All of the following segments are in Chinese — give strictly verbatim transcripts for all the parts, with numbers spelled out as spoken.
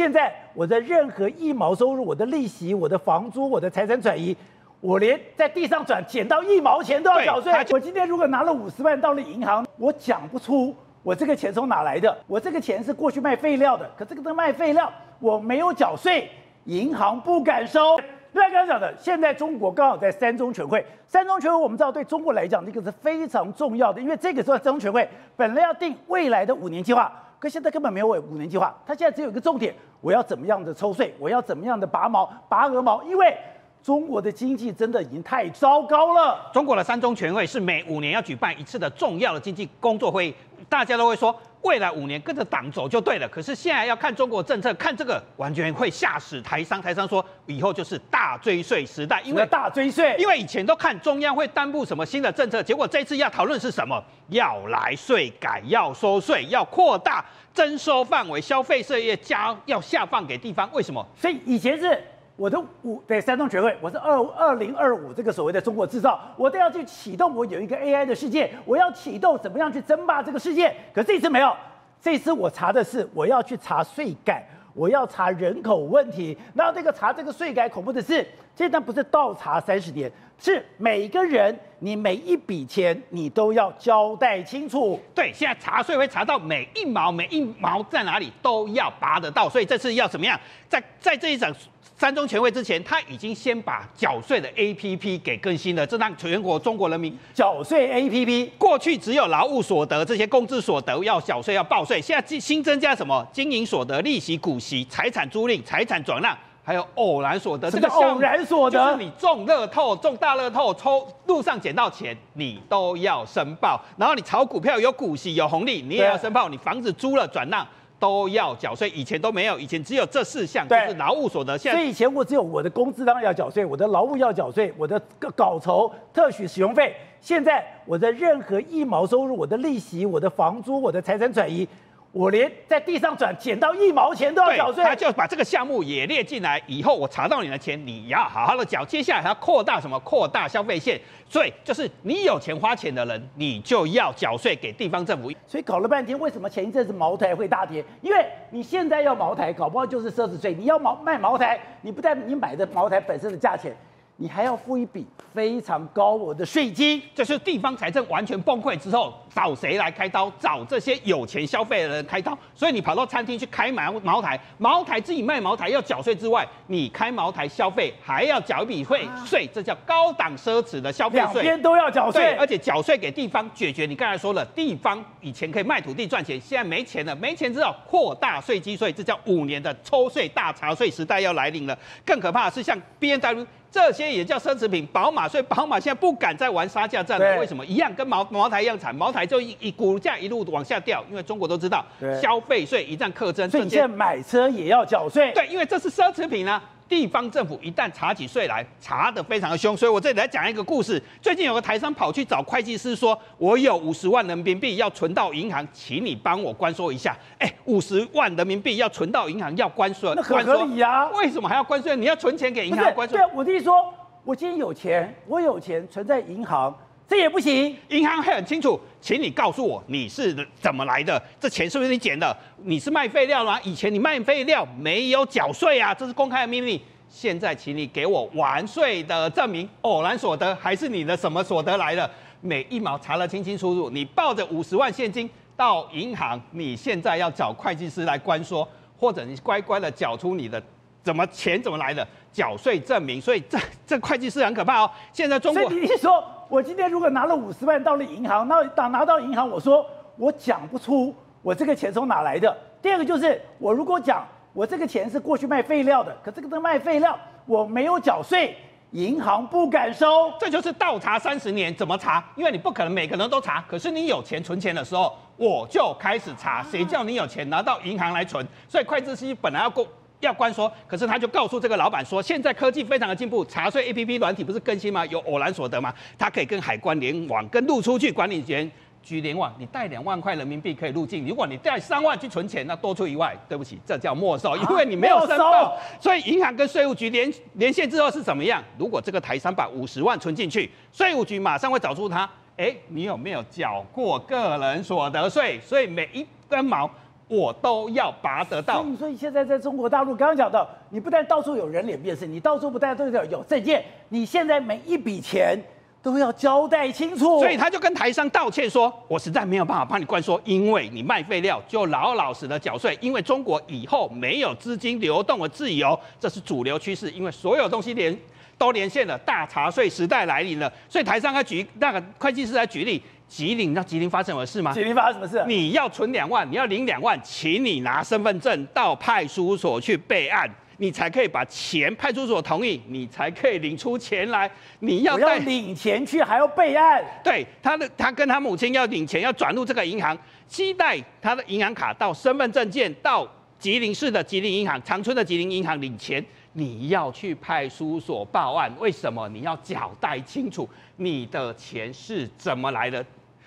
现在我的任何一毛收入，我的利息、我的房租、我的财产转移，我连在地上转捡到一毛钱都要缴税。我今天如果拿了五十万到了银行，我讲不出我这个钱从哪来的，我这个钱是过去卖废料的，可这个卖废料我没有缴税，银行不敢收。 另外刚才讲的，现在中国刚好在三中全会。三中全会我们知道，对中国来讲，这个是非常重要的，因为这个时候三中全会本来要定未来的五年计划，可现在根本没有五年计划。它现在只有一个重点：我要怎么样的抽税，我要怎么样的拔毛、拔鹅毛，因为中国的经济真的已经太糟糕了。中国的三中全会是每五年要举办一次的重要的经济工作会议，大家都会说。 未来五年跟着党走就对了，可是现在要看中国政策，看这个完全会吓死台商。台商说以后就是大追税时代，因为大追税，因为以前都看中央会颁布什么新的政策，结果这次要讨论是什么？要来税改，要收税，要扩大征收范围，消费税也加要下放给地方。为什么？所以以前是我的五对三中全会，我是二二零二五这个所谓的中国制造，我都要去启动，我有一个 A I 的世界，我要启动怎么样去争霸这个世界？可这次没有。 这次我查的是，我要去查税改，我要查人口问题。然后这个查这个税改，恐怖的是，这段不是倒查三十年，是每个人你每一笔钱你都要交代清楚。对，现在查税会查到每一毛，每一毛在哪里都要拔得到。所以这次要怎么样？在在这一场三中全会之前，他已经先把缴税的 A P P 给更新了，这让全国中国人民缴税 A P P 过去只有劳务所得这些工资所得要缴税要报税，现在新增加什么经营所得、利息、股息、财产租赁、财产转让，还有偶然所得。这个偶然所得就是你中乐透、中大乐透、抽路上捡到钱，你都要申报。然后你炒股票有股息有红利，你也要申报。你房子租了转让。 都要缴税，以前都没有，以前只有这四项，就是劳务所得。现在所以以前我只有我的工资当然要缴税，我的劳务要缴税，我的稿酬、特许使用费。现在我的任何一毛收入，我的利息、我的房租、我的财产转移，我连在地上转捡到一毛钱都要缴税。他就把这个项目也列进来，以后我查到你的钱，你要好好的缴。接下来还要扩大什么？扩大消费线。所以就是你有钱花钱的人，你就要缴税给地方政府。所以搞了半天，为什么前一阵子茅台会大跌？因为你现在要茅台，搞不好就是奢侈税。你要茅卖茅台，你不但你买的茅台本身的价钱，你还要付一笔非常高额的税金。就是地方财政完全崩溃之后，找谁来开刀？找这些有钱消费的人开刀。所以你跑到餐厅去开茅茅台，茅台自己卖茅台要缴税之外，你开茅台消费还要缴一笔税，税、啊、这叫高档奢侈的消费税。两边都要缴税，而且缴税给地方解决。你刚才说了，地方以前可以卖土地赚钱，现在没钱了，没钱之后扩大税基税，这叫五年的抽税大查税时代要来临了。更可怕的是，像 B and W 这些也叫奢侈品，宝马，所以宝马现在不敢再玩杀价战了。为什么？一样跟茅茅台一样惨，茅台。 就一一股价一路往下掉，因为中国都知道消费税一旦课征，所以你现在买车也要缴税。对，因为这是奢侈品啊。地方政府一旦查起税来，查得非常的凶。所以我这里来讲一个故事。最近有个台商跑去找会计师说：“我有五十万人民币要存到银行，请你帮我关说一下。”哎，五十万人民币要存到银行要关税，那很合理啊。为什么还要关税？你要存钱给银行关税？对，我弟说，我今天有钱，我有钱存在银行。 这也不行，银行很清楚，请你告诉我你是怎么来的，这钱是不是你捡的？你是卖废料吗？以前你卖废料没有缴税啊，这是公开的秘密。现在请你给我完税的证明，偶然所得还是你的什么所得来的？每一毛查得清清楚楚。你抱着五十万现金到银行，你现在要找会计师来关说，或者你乖乖的缴出你的。 怎么钱怎么来的？缴税证明，所以这这会计师很可怕哦。现在中国，所以你说我今天如果拿了五十万到了银行，那拿拿到银行，我说我讲不出我这个钱从哪来的。第二个就是我如果讲我这个钱是过去卖废料的，可这个卖废料我没有缴税。 银行不敢收，这就是倒查三十年，怎么查？因为你不可能每个人都查，可是你有钱存钱的时候，我就开始查，谁叫你有钱拿到银行来存？所以会计师本来要过要关说，可是他就告诉这个老板说，现在科技非常的进步，查税 A P P 软体不是更新吗？有偶然所得吗？它可以跟海关联网，跟陆出去管理员。 局联网，你带两万块人民币可以入境。如果你带三万去存钱，那多出一万，对不起，这叫没收，因为你没有申报。所以银行跟税务局连连线之后是怎么样？如果这个台商把五十万存进去，税务局马上会找出他，哎，你有没有缴过个人所得税？所以每一根毛我都要拔得到。所以，所以现在在中国大陆，刚刚讲到，你不但到处有人脸辨识，你到处不但都有证件，你现在每一笔钱都要交代清楚。所以他就跟台商道歉说：“我实在没有办法帮你灌输，因为你卖废料就老老实的缴税，因为中国以后没有资金流动的自由，这是主流趋势，因为所有东西连。”都连线了，大查税时代来临了。所以台商他举那个会计师来举例，吉林，你知道吉林发生什么事吗？吉林发生什么事？你要存两万，你要领两万，请你拿身份证到派出所去备案，你才可以把钱，派出所同意，你才可以领出钱来。你要带领钱去，还要备案。对，他的他跟他母亲要领钱，要转入这个银行，期待他的银行卡到身份证件到吉林市的吉林银行、长春的吉林银行领钱。你要去派出所报案，为什么？你要交代清楚你的钱是怎么来的。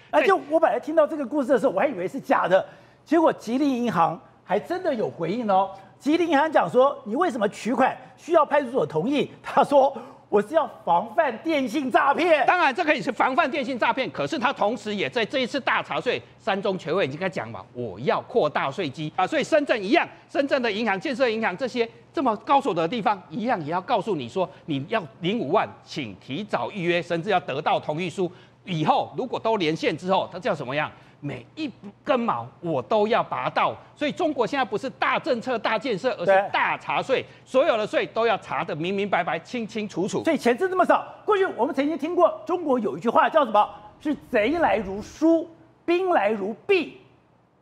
而且我本来听到这个故事的时候，我还以为是假的，结果吉林银行还真的有回应哦。吉林银行讲说，你为什么取款需要派出所同意？他说。我是要防范电信诈骗，当然这可以是防范电信诈骗，可是他同时也在这一次大查税，三中全会已经在讲嘛，我要扩大税基啊，所以深圳一样，深圳的银行、建设银行这些这么高所得的地方，一样也要告诉你说，你要领五万，请提早预约，甚至要得到同意书。以后如果都连线之后，它叫什么样？每一根毛我都要拔到，所以中国现在不是大政策、大建设，而是大查税，所有的税都要查得明明白白、清清楚楚。所以钱是这么少。过去我们曾经听过中国有一句话叫什么？是贼来如书，兵来如壁，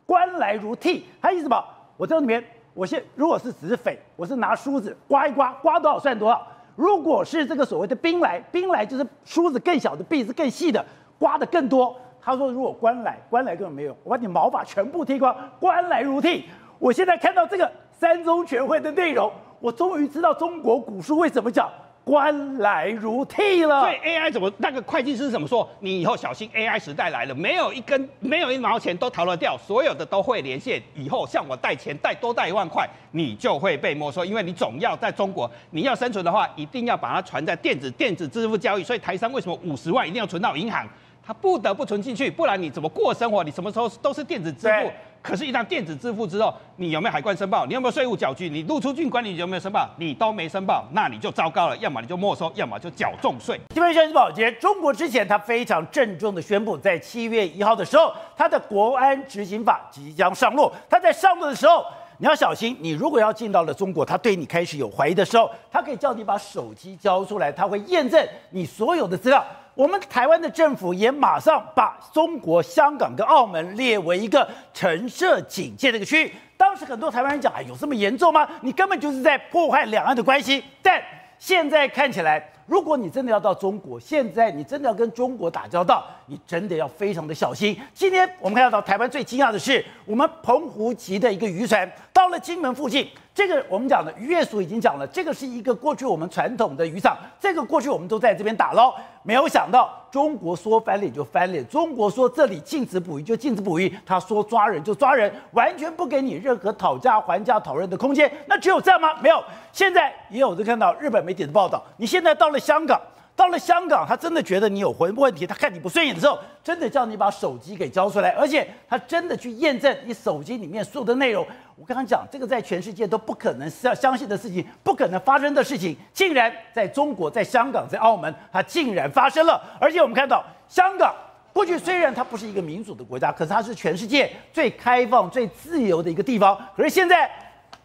官来如剃。它意思什么？我这里面，我现如果是只是匪，我是拿梳子刮一刮，刮多少算多少。如果是这个所谓的兵来，兵来就是梳子更小的，壁是更细的，刮得更多。他说：“如果官来，官来根本没有，我把你毛发全部剃光，官来如剃。”我现在看到这个三中全会的内容，我终于知道中国古书为什么讲“官来如剃”了。所以 A I 怎么那个会计师怎么说？你以后小心 A I 时代来了，没有一根没有一毛钱都逃得掉，所有的都会连线。以后像我带钱带多带一万块，你就会被没收，因为你总要在中国你要生存的话，一定要把它存在电子电子支付交易。所以台商为什么五十万一定要存到银行？他不得不存进去，不然你怎么过生活？你什么时候都是电子支付。可是，一旦电子支付之后，你有没有海关申报？你有没有税务缴局？你入出境管理局有没有申报？你都没申报，那你就糟糕了，要么你就没收，要么就缴重税。这边是保洁，中国之前他非常郑重的宣布，在七月一号的时候，他的国安执行法即将上路。他在上路的时候，你要小心，你如果要进到了中国，他对你开始有怀疑的时候，他可以叫你把手机交出来，他会验证你所有的资料。我们台湾的政府也马上把中国香港跟澳门列为一个橙色警戒的一个区域。当时很多台湾人讲：“哎，有这么严重吗？你根本就是在破坏两岸的关系。”但现在看起来，如果你真的要到中国，现在你真的要跟中国打交道，你真的要非常的小心。今天我们看到台湾最惊讶的是，我们澎湖籍的一个渔船到了金门附近。这个我们讲的渔业署已经讲了，这个是一个过去我们传统的渔场，这个过去我们都在这边打捞，没有想到中国说翻脸就翻脸，中国说这里禁止捕鱼就禁止捕鱼，他说抓人就抓人，完全不给你任何讨价还价讨论的空间。那只有这样吗？没有。现在也有的看到日本媒体的报道，你现在到了香港，到了香港，他真的觉得你有魂问题，他看你不顺眼的时候，真的叫你把手机给交出来，而且他真的去验证你手机里面所有的内容。我刚刚讲，这个在全世界都不可能相信的事情，不可能发生的事情，竟然在中国、在香港、在澳门，它竟然发生了。而且我们看到，香港过去虽然它不是一个民主的国家，可是它是全世界最开放、最自由的一个地方。可是现在，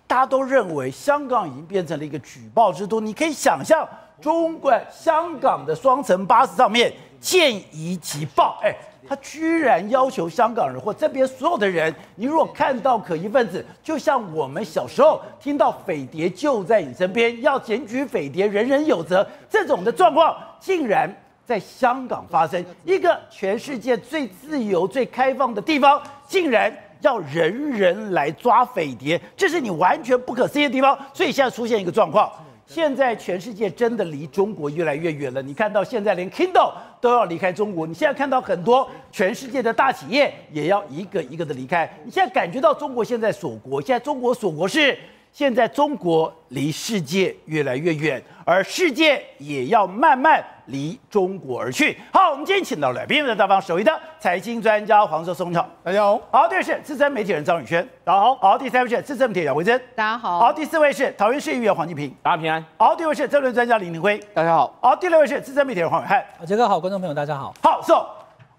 大家都认为香港已经变成了一个举报之都。你可以想象。中国香港的双层巴士上面见疑即报，哎，他居然要求香港人或这边所有的人，你如果看到可疑分子，就像我们小时候听到匪谍就在你身边，要检举匪谍，人人有责，这种的状况竟然在香港发生，一个全世界最自由、最开放的地方，竟然。要人人来抓匪谍，这是你完全不可思议的地方。所以现在出现一个状况，现在全世界真的离中国越来越远了。你看到现在连 Kindle 都要离开中国，你现在看到很多全世界的大企业也要一个一个的离开。你现在感觉到中国现在锁国，现在中国锁国是现在中国离世界越来越远，而世界也要慢慢离中国而去。好，我们今天请到了 B and W 大方首席的财经专家黄寿松，大家好。好，第二是资深媒体人张宇轩，大家好。好，第三位是资深媒体人杨维珍，大家好。好，第四位是桃园市议员黄金平，大家平安。好，第五位是政论专家林廷辉，大家好。好，第六位是资深媒体人黄伟汉，杰哥好，观众朋友大家好。好，so，我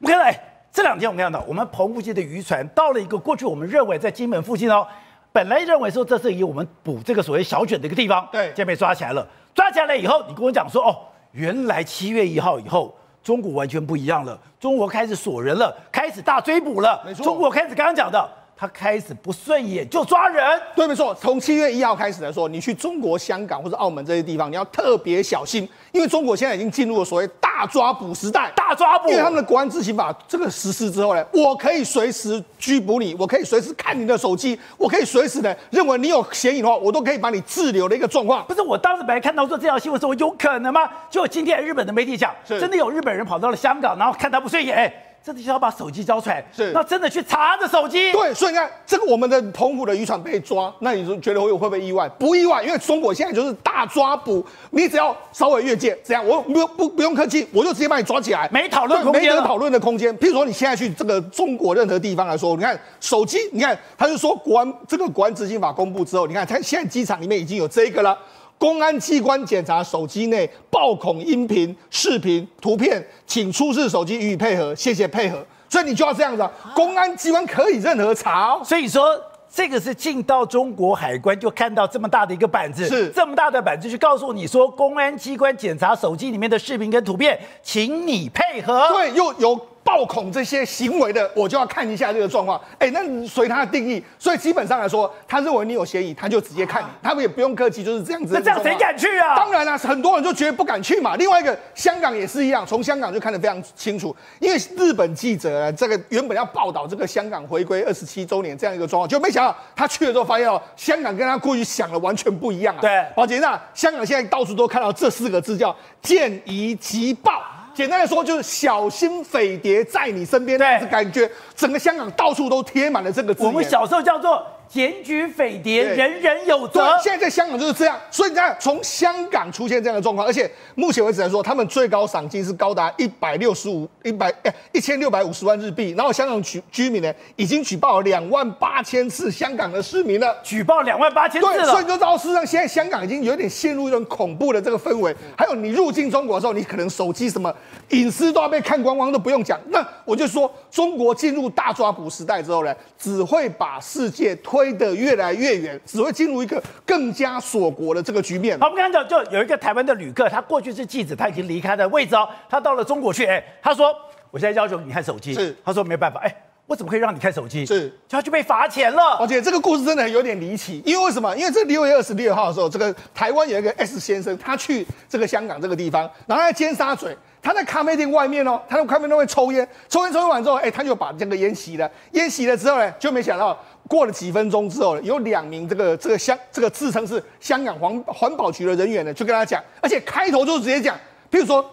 们看来这两天我们看到，我们澎湖籍的渔船到了一个过去我们认为在金门附近哦。本来认为说这是以我们捕这个所谓小卷的一个地方，对，现在被抓起来了。抓起来以后，你跟我讲说，哦，原来七月一号以后，中国完全不一样了，中国开始锁人了，开始大追捕了，没错，中国开始刚刚讲的，他开始不顺眼就抓人，对，没错。从七月一号开始来说，你去中国香港或者澳门这些地方，你要特别小心，因为中国现在已经进入了所谓大抓捕时代，大抓捕，因为他们的国安执行法这个实施之后呢，我可以随时拘捕你，我可以随时看你的手机，我可以随时呢认为你有嫌疑的话，我都可以把你滞留的一个状况。不是，我当时本来看到说这条新闻，说有可能吗？就今天日本的媒体讲，真的有日本人跑到了香港，然后看他不顺眼。欸真的就要把手机交出来，是，那真的去查着手机。对，所以你看，这个我们的澎湖的渔船被抓，那你觉得会会不会意外？不意外，因为中国现在就是大抓捕，你只要稍微越界，这样我不不不用客气，我就直接把你抓起来，没讨论空间，没得讨论的空间。譬如说，你现在去这个中国任何地方来说，你看手机，你看他就说国安这个国安执行法公布之后，你看他现在机场里面已经有这个了。公安机关检查手机内暴恐音频、视频、图片，请出示手机予以配合，谢谢配合。所以你就要这样子、啊，公安机关可以任何查、哦。所以说，这个是进到中国海关就看到这么大的一个板子，是这么大的板子，就告诉你说，公安机关检查手机里面的视频跟图片，请你配合。对，又有。暴恐这些行为的，我就要看一下这个状况。哎、欸，那随他的定义，所以基本上来说，他认为你有嫌疑，他就直接看你，他们也不用客气，就是这样子。那这样谁敢去啊？当然啦、啊，很多人就觉得不敢去嘛。另外一个，香港也是一样，从香港就看得非常清楚，因为日本记者呢这个原本要报道这个香港回归二十七周年这样一个状况，就没想到他去了之后发现哦，香港跟他过去想的完全不一样啊。对，宝杰娜，香港现在到处都看到这四个字叫见疑即报。简单的说，就是小心匪谍在你身边，但是感觉整个香港到处都贴满了这个字眼。我们小时候叫做检举匪谍，人人有责。现在在香港就是这样，所以你看，从香港出现这样的状况，而且目前为止来说，他们最高赏金是高达一百六十五一百哎一千六百五十万日币。然后香港居居民呢，已经举报两万八千次香港的市民了，举报两万八千次了。对，所以就到事实上，现在香港已经有点陷入一种恐怖的这个氛围。还有你入境中国的时候，你可能手机什么。隐私都要被看光光，都不用讲。那我就说，中国进入大抓捕时代之后呢，只会把世界推得越来越远，只会进入一个更加锁国的这个局面。好，我们刚刚讲，就有一个台湾的旅客，他过去是记者，他已经离开的位置哦，他到了中国去，哎、欸，他说我现在要求你看手机，是，他说没有办法，哎、欸。我怎么可以让你看手机？是，他就被罚钱了。而且这个故事真的有点离奇，因为为什么？因为这六月二十六号的时候，这个台湾有一个 S 先生，他去这个香港这个地方，然后在尖沙咀，他在咖啡店外面哦，他在咖啡店外面抽烟，抽烟抽烟完之后，哎、欸，他就把这个烟吸了，烟吸了之后呢，就没想到。过了几分钟之后，有两名这个这个香这个自称是香港环环保局的人员呢，就跟他讲，而且开头就直接讲，譬如说。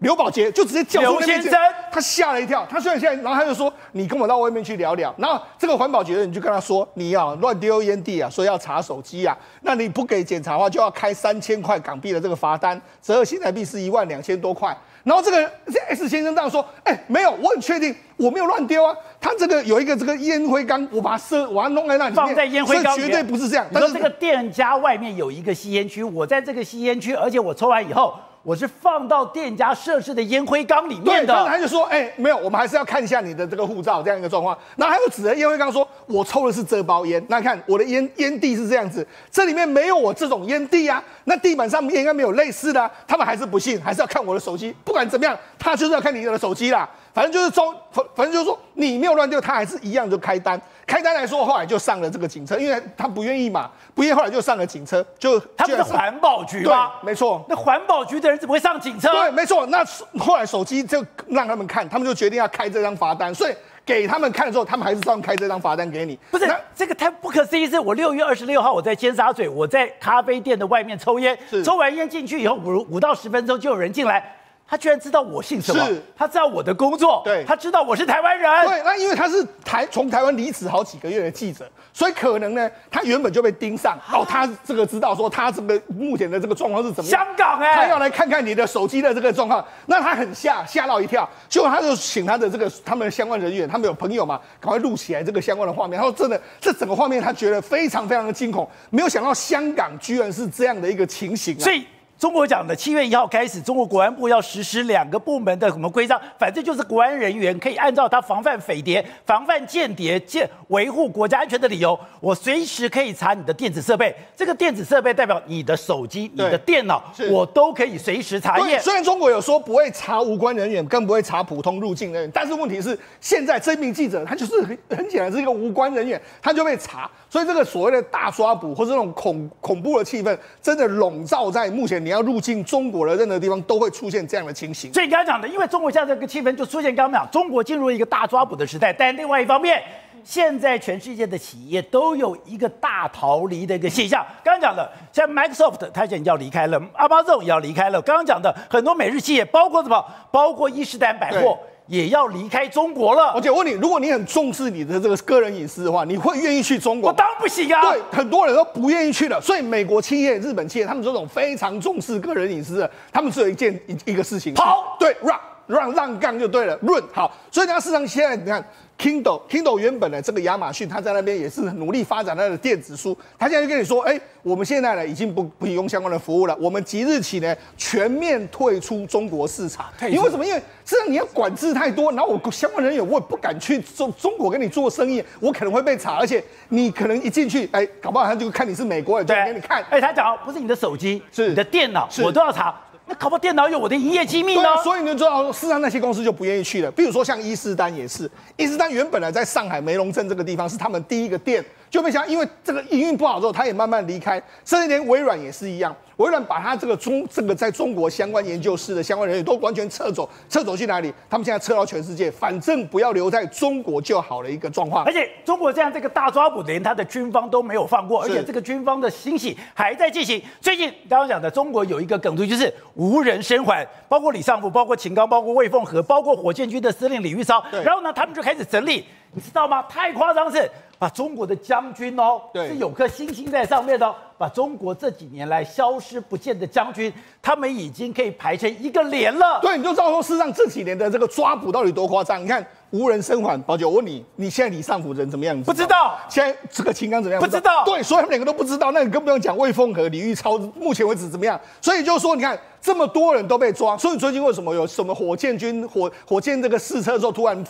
刘宝杰就直接叫出那边去，他吓了一跳。他虽然现在，然后他就说：“你跟我到外面去聊聊。”然后这个环保局的人就跟他说：“你啊，乱丢烟蒂啊，说要查手机啊，那你不给检查的话，就要开三千块港币的这个罚单，折合新台币是一万两千多块。”然后这个 S 先生这样说：“哎、欸，没有，我很确定我没有乱丢啊。他这个有一个这个烟灰缸，我把它射，我把它弄在那里面，放在烟灰缸里面，绝对不是这样。你说这个店家外面有一个吸烟区，我在这个吸烟区，而且我抽完以后。”我是放到店家设置的烟灰缸里面的，但是他就说，哎、欸，没有，我们还是要看一下你的这个护照这样一个状况。然后他就指着烟灰缸说，我抽的是这包烟，那看我的烟烟蒂是这样子，这里面没有我这种烟蒂啊，那地板上面应该没有类似的、啊。他们还是不信，还是要看我的手机。不管怎么样，他就是要看你的手机啦。反正就是中，反正就是说你没有乱丢，他还是一样就开单。开单来说，后来就上了这个警车，因为他不愿意嘛，不愿意，后来就上了警车，就他们是环保局吗？对，没错。那环保局的人怎么会上警车？对，没错。那后来手机就让他们看，他们就决定要开这张罚单，所以给他们看了之后，他们还是照样开这张罚单给你。不是，这个太不可思议是，我六月二十六号我在尖沙咀，我在咖啡店的外面抽烟，抽完烟进去以后，五五到十分钟就有人进来。他居然知道我姓什么，他知道我的工作，对，他知道我是台湾人。对，那因为他是台从台湾离职好几个月的记者，所以可能呢，他原本就被盯上。啊、哦，他这个知道说他这个目前的这个状况是怎么样？香港哎、欸，他要来看看你的手机的这个状况。那他很吓吓到一跳，结果他就请他的这个他们相关人员，他们有朋友嘛，赶快录起来这个相关的画面。他说真的，这整个画面他觉得非常非常的惊恐，没有想到香港居然是这样的一个情形、啊。所以。中国讲的七月一号开始，中国国安部要实施两个部门的什么规章，反正就是国安人员可以按照他防范匪谍、防范间谍、建维护国家安全的理由，我随时可以查你的电子设备。这个电子设备代表你的手机、你的电脑，我都可以随时查验。虽然中国有说不会查无关人员，更不会查普通入境人员，但是问题是现在这名记者他就是很很显然是一个无关人员，他就被查，所以这个所谓的大抓捕或是那种恐恐怖的气氛，真的笼罩在目前。你要入境中国的任何地方都会出现这样的情形，所以你刚才讲的，因为中国现在这个气氛就出现，刚刚讲中国进入一个大抓捕的时代，但另外一方面，现在全世界的企业都有一个大逃离的一个现象。刚刚讲的，像 Microsoft 它现在要离开了 ，Amazon 也要离开了。刚刚讲的很多美日企业，包括什么，包括伊势丹百货。也要离开中国了。而且我问你，如果你很重视你的这个个人隐私的话，你会愿意去中国？我当然不行啊！对，很多人都不愿意去的。所以美国企业、日本企业，他们这种非常重视个人隐私的，他们只有一件一一个事情：跑。对，让让让杠就对了，润好。所以呢，事实上现在你看。Kindle Kindle 原本的这个亚马逊，他在那边也是努力发展他的电子书。他现在就跟你说，哎、欸，我们现在呢已经不不提供相关的服务了。我们即日起呢全面退出中国市场。因为什么？因为这样你要管制太多，然后我相关人员我也不敢去中中国跟你做生意，我可能会被查，而且你可能一进去，哎、欸，搞不好他就看你是美国人，就给你看。哎、欸，他讲不是你的手机，是你的电脑，我都要查。那搞不好电脑有我的营业机密呢？对啊，所以你就知道，事实上那些公司就不愿意去了。比如说像伊势丹也是，伊势丹原本呢在上海梅龙镇这个地方是他们第一个店，就没想到因为这个营运不好之后，他也慢慢离开，甚至连微软也是一样。微软把他这个中这个在中国相关研究室的相关人员都完全撤走，撤走去哪里？他们现在撤到全世界，反正不要留在中国就好了一个状况。而且中国这样这个大抓捕，连他的军方都没有放过，而且这个军方的清洗还在进行。最近刚刚讲的，中国有一个梗图，就是无人生还，包括李尚福，包括秦刚，包括魏凤和，包括火箭军的司令李玉超。然后呢，他们就开始整理，你知道吗？太夸张是。把中国的将军哦，是有颗星星在上面的、哦。把中国这几年来消失不见的将军，他们已经可以排成一个连了。对，你就知道说，事实上这几年的这个抓捕到底多夸张。你看无人生还，宝九，我问你，你现在李尚福人怎么样？不知道。现在这个秦刚怎么样？不知道。对，所以他们两个都不知道。那你更不用讲魏凤和、李玉超，目前为止怎么样？所以就说，你看这么多人都被抓，所以最近为什么有什么火箭军火火箭这个试车的时候突然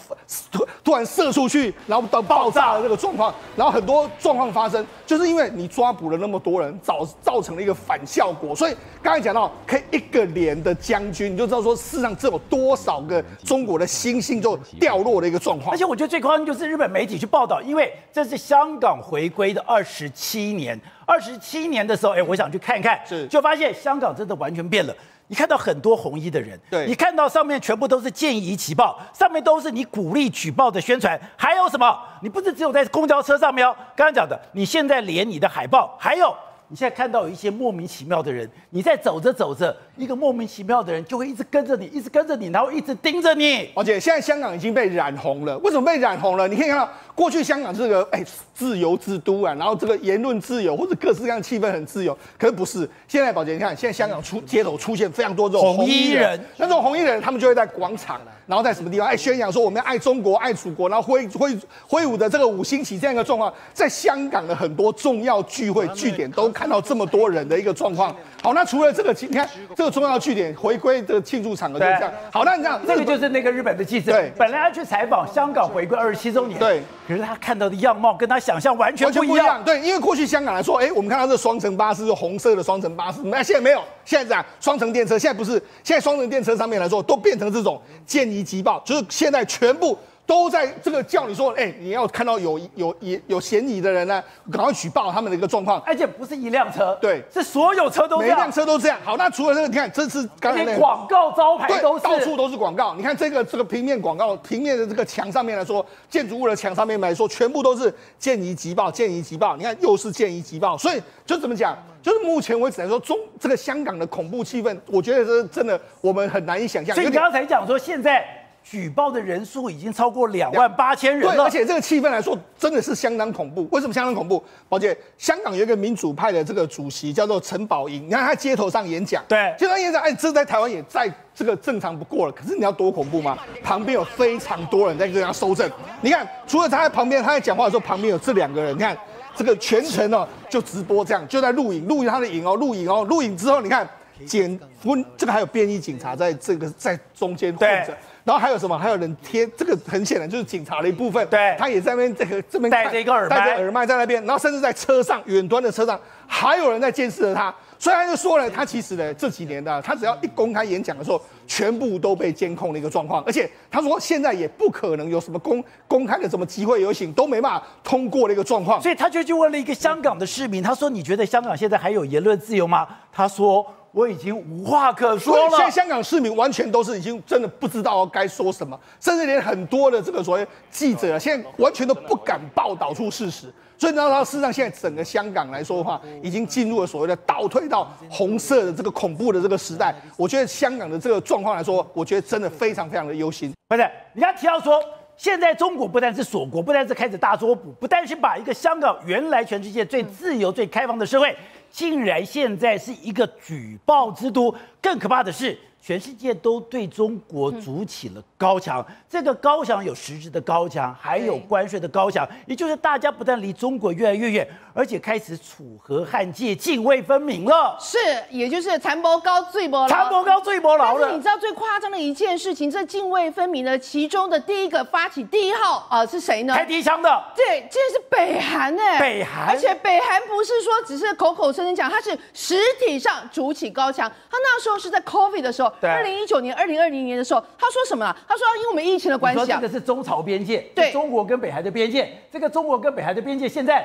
突突然射出去，然后到爆炸了这个状况？然后很多状况发生，就是因为你抓捕了那么多人，造造成了一个反效果。所以刚才讲到，可以一个连的将军，你就知道说，世上这有多少个中国的星星就掉落的一个状况。而且我觉得最夸张就是日本媒体去报道，因为这是香港回归的二十七年，二十七年的时候，哎，我想去看看，就发现香港真的完全变了。你看到很多红衣的人，对，你看到上面全部都是见疑起报，上面都是你鼓励举报的宣传，还有什么？你不是只有在公交车上面哦，刚刚讲的，你现在连你的海报，还有你现在看到有一些莫名其妙的人，你在走着走着，一个莫名其妙的人就会一直跟着你，一直跟着你，然后一直盯着你。而且现在香港已经被染红了，为什么被染红了？你可以看到。过去香港这个哎、欸、自由之都啊，然后这个言论自由或者各式各样气氛很自由，可是不是。现在宝杰，你看现在香港出街头出现非常多这种红衣人，那种红衣人他们就会在广场，然后在什么地方哎、欸、宣扬说我们要爱中国、爱祖国，然后挥挥挥舞的这个五星旗这样一个状况，在香港的很多重要聚会据点都看到这么多人的一个状况。好，那除了这个，你看这个重要据点回归的庆祝场合就这样。好，那你看这个就是那个日本的记者，对，本来要去采访香港回归二十七周年，对。可是他看到的样貌跟他想象完全不一样，对，因为过去香港来说，哎、欸，我们看到这双层巴士，就红色的双层巴士，那现在没有，现在这样双层电车，现在不是，现在双层电车上面来说都变成这种见疑即报，就是现在全部。都在这个叫你说，哎、欸，你要看到有有有有嫌疑的人呢、啊，赶快举报他们的一个状况。而且不是一辆车，对，是所有车都这样，每辆车都这样。好，那除了这个，你看这次刚才广告招牌都是到处都是广告。你看这个这个平面广告，平面的这个墙上面来说，建筑物的墙上面来说，全部都是见疑即报，见疑即报。你看又是见疑即报，所以就怎么讲？就是目前为止来说，中这个香港的恐怖气氛，我觉得这真的我们很难以想象。所以你刚才讲说现在。举报的人数已经超过两万八千人了。对，而且这个气氛来说，真的是相当恐怖。为什么相当恐怖？宝姐，香港有一个民主派的这个主席叫做陈宝英，你看他街头上演讲，对，街头上演讲，哎，这在台湾也在这个正常不过了。可是你要多恐怖吗？旁边有非常多人在跟他收证。你看，除了他在旁边，他在讲话的时候，旁边有这两个人，你看这个全程哦就直播这样，就在录影，录影他的影哦，录影哦，录影之后，你看检分这个还有便衣警察在这个在中间混着。然后还有什么？还有人贴这个，很显然就是警察的一部分。对，他也在那边这个这边戴着一个耳麦，戴着耳麦在那边，然后甚至在车上远端的车上，还有人在监视着他。所以他就说了，他其实呢这几年的，他只要一公开演讲的时候，全部都被监控的一个状况。而且他说现在也不可能有什么公公开的什么集会游行都没办法通过的一个状况。所以他就去问了一个香港的市民，他说：“你觉得香港现在还有言论自由吗？”他说。我已经无话可说了。现在香港市民完全都是已经真的不知道该说什么，甚至连很多的这个所谓记者，现在完全都不敢报道出事实。所以你知道，事实上现在整个香港来说的话，已经进入了所谓的倒退到红色的这个恐怖的这个时代。我觉得香港的这个状况来说，我觉得真的非常非常的忧心。不是，你刚提到说。现在中国不但是锁国，不但是开始大捉捕，不但是把一个香港原来全世界最自由、最开放的社会，竟然现在是一个举报之都。更可怕的是，全世界都对中国筑起了高墙。嗯、这个高墙有实质的高墙，还有关税的高墙，也就是大家不但离中国越来越远，而且开始楚河汉界、泾渭分明了。是，也就是残波高最波老，残波高最波老了。但是你知道最夸张的一件事情，这泾渭分明的其中的第一个发起第一号啊、呃、是谁呢？开第一枪的，对，竟然是北韩哎、欸，北韩，而且北韩不是说只是口口声声讲，它是实体上筑起高墙。他那时候是在 COVID 的时候。二零一九年、二零二零年的时候，他说什么呢？他说，因为我们疫情的关系啊，这个是中朝边界，对，中国跟北韩的边界，这个中国跟北韩的边界现在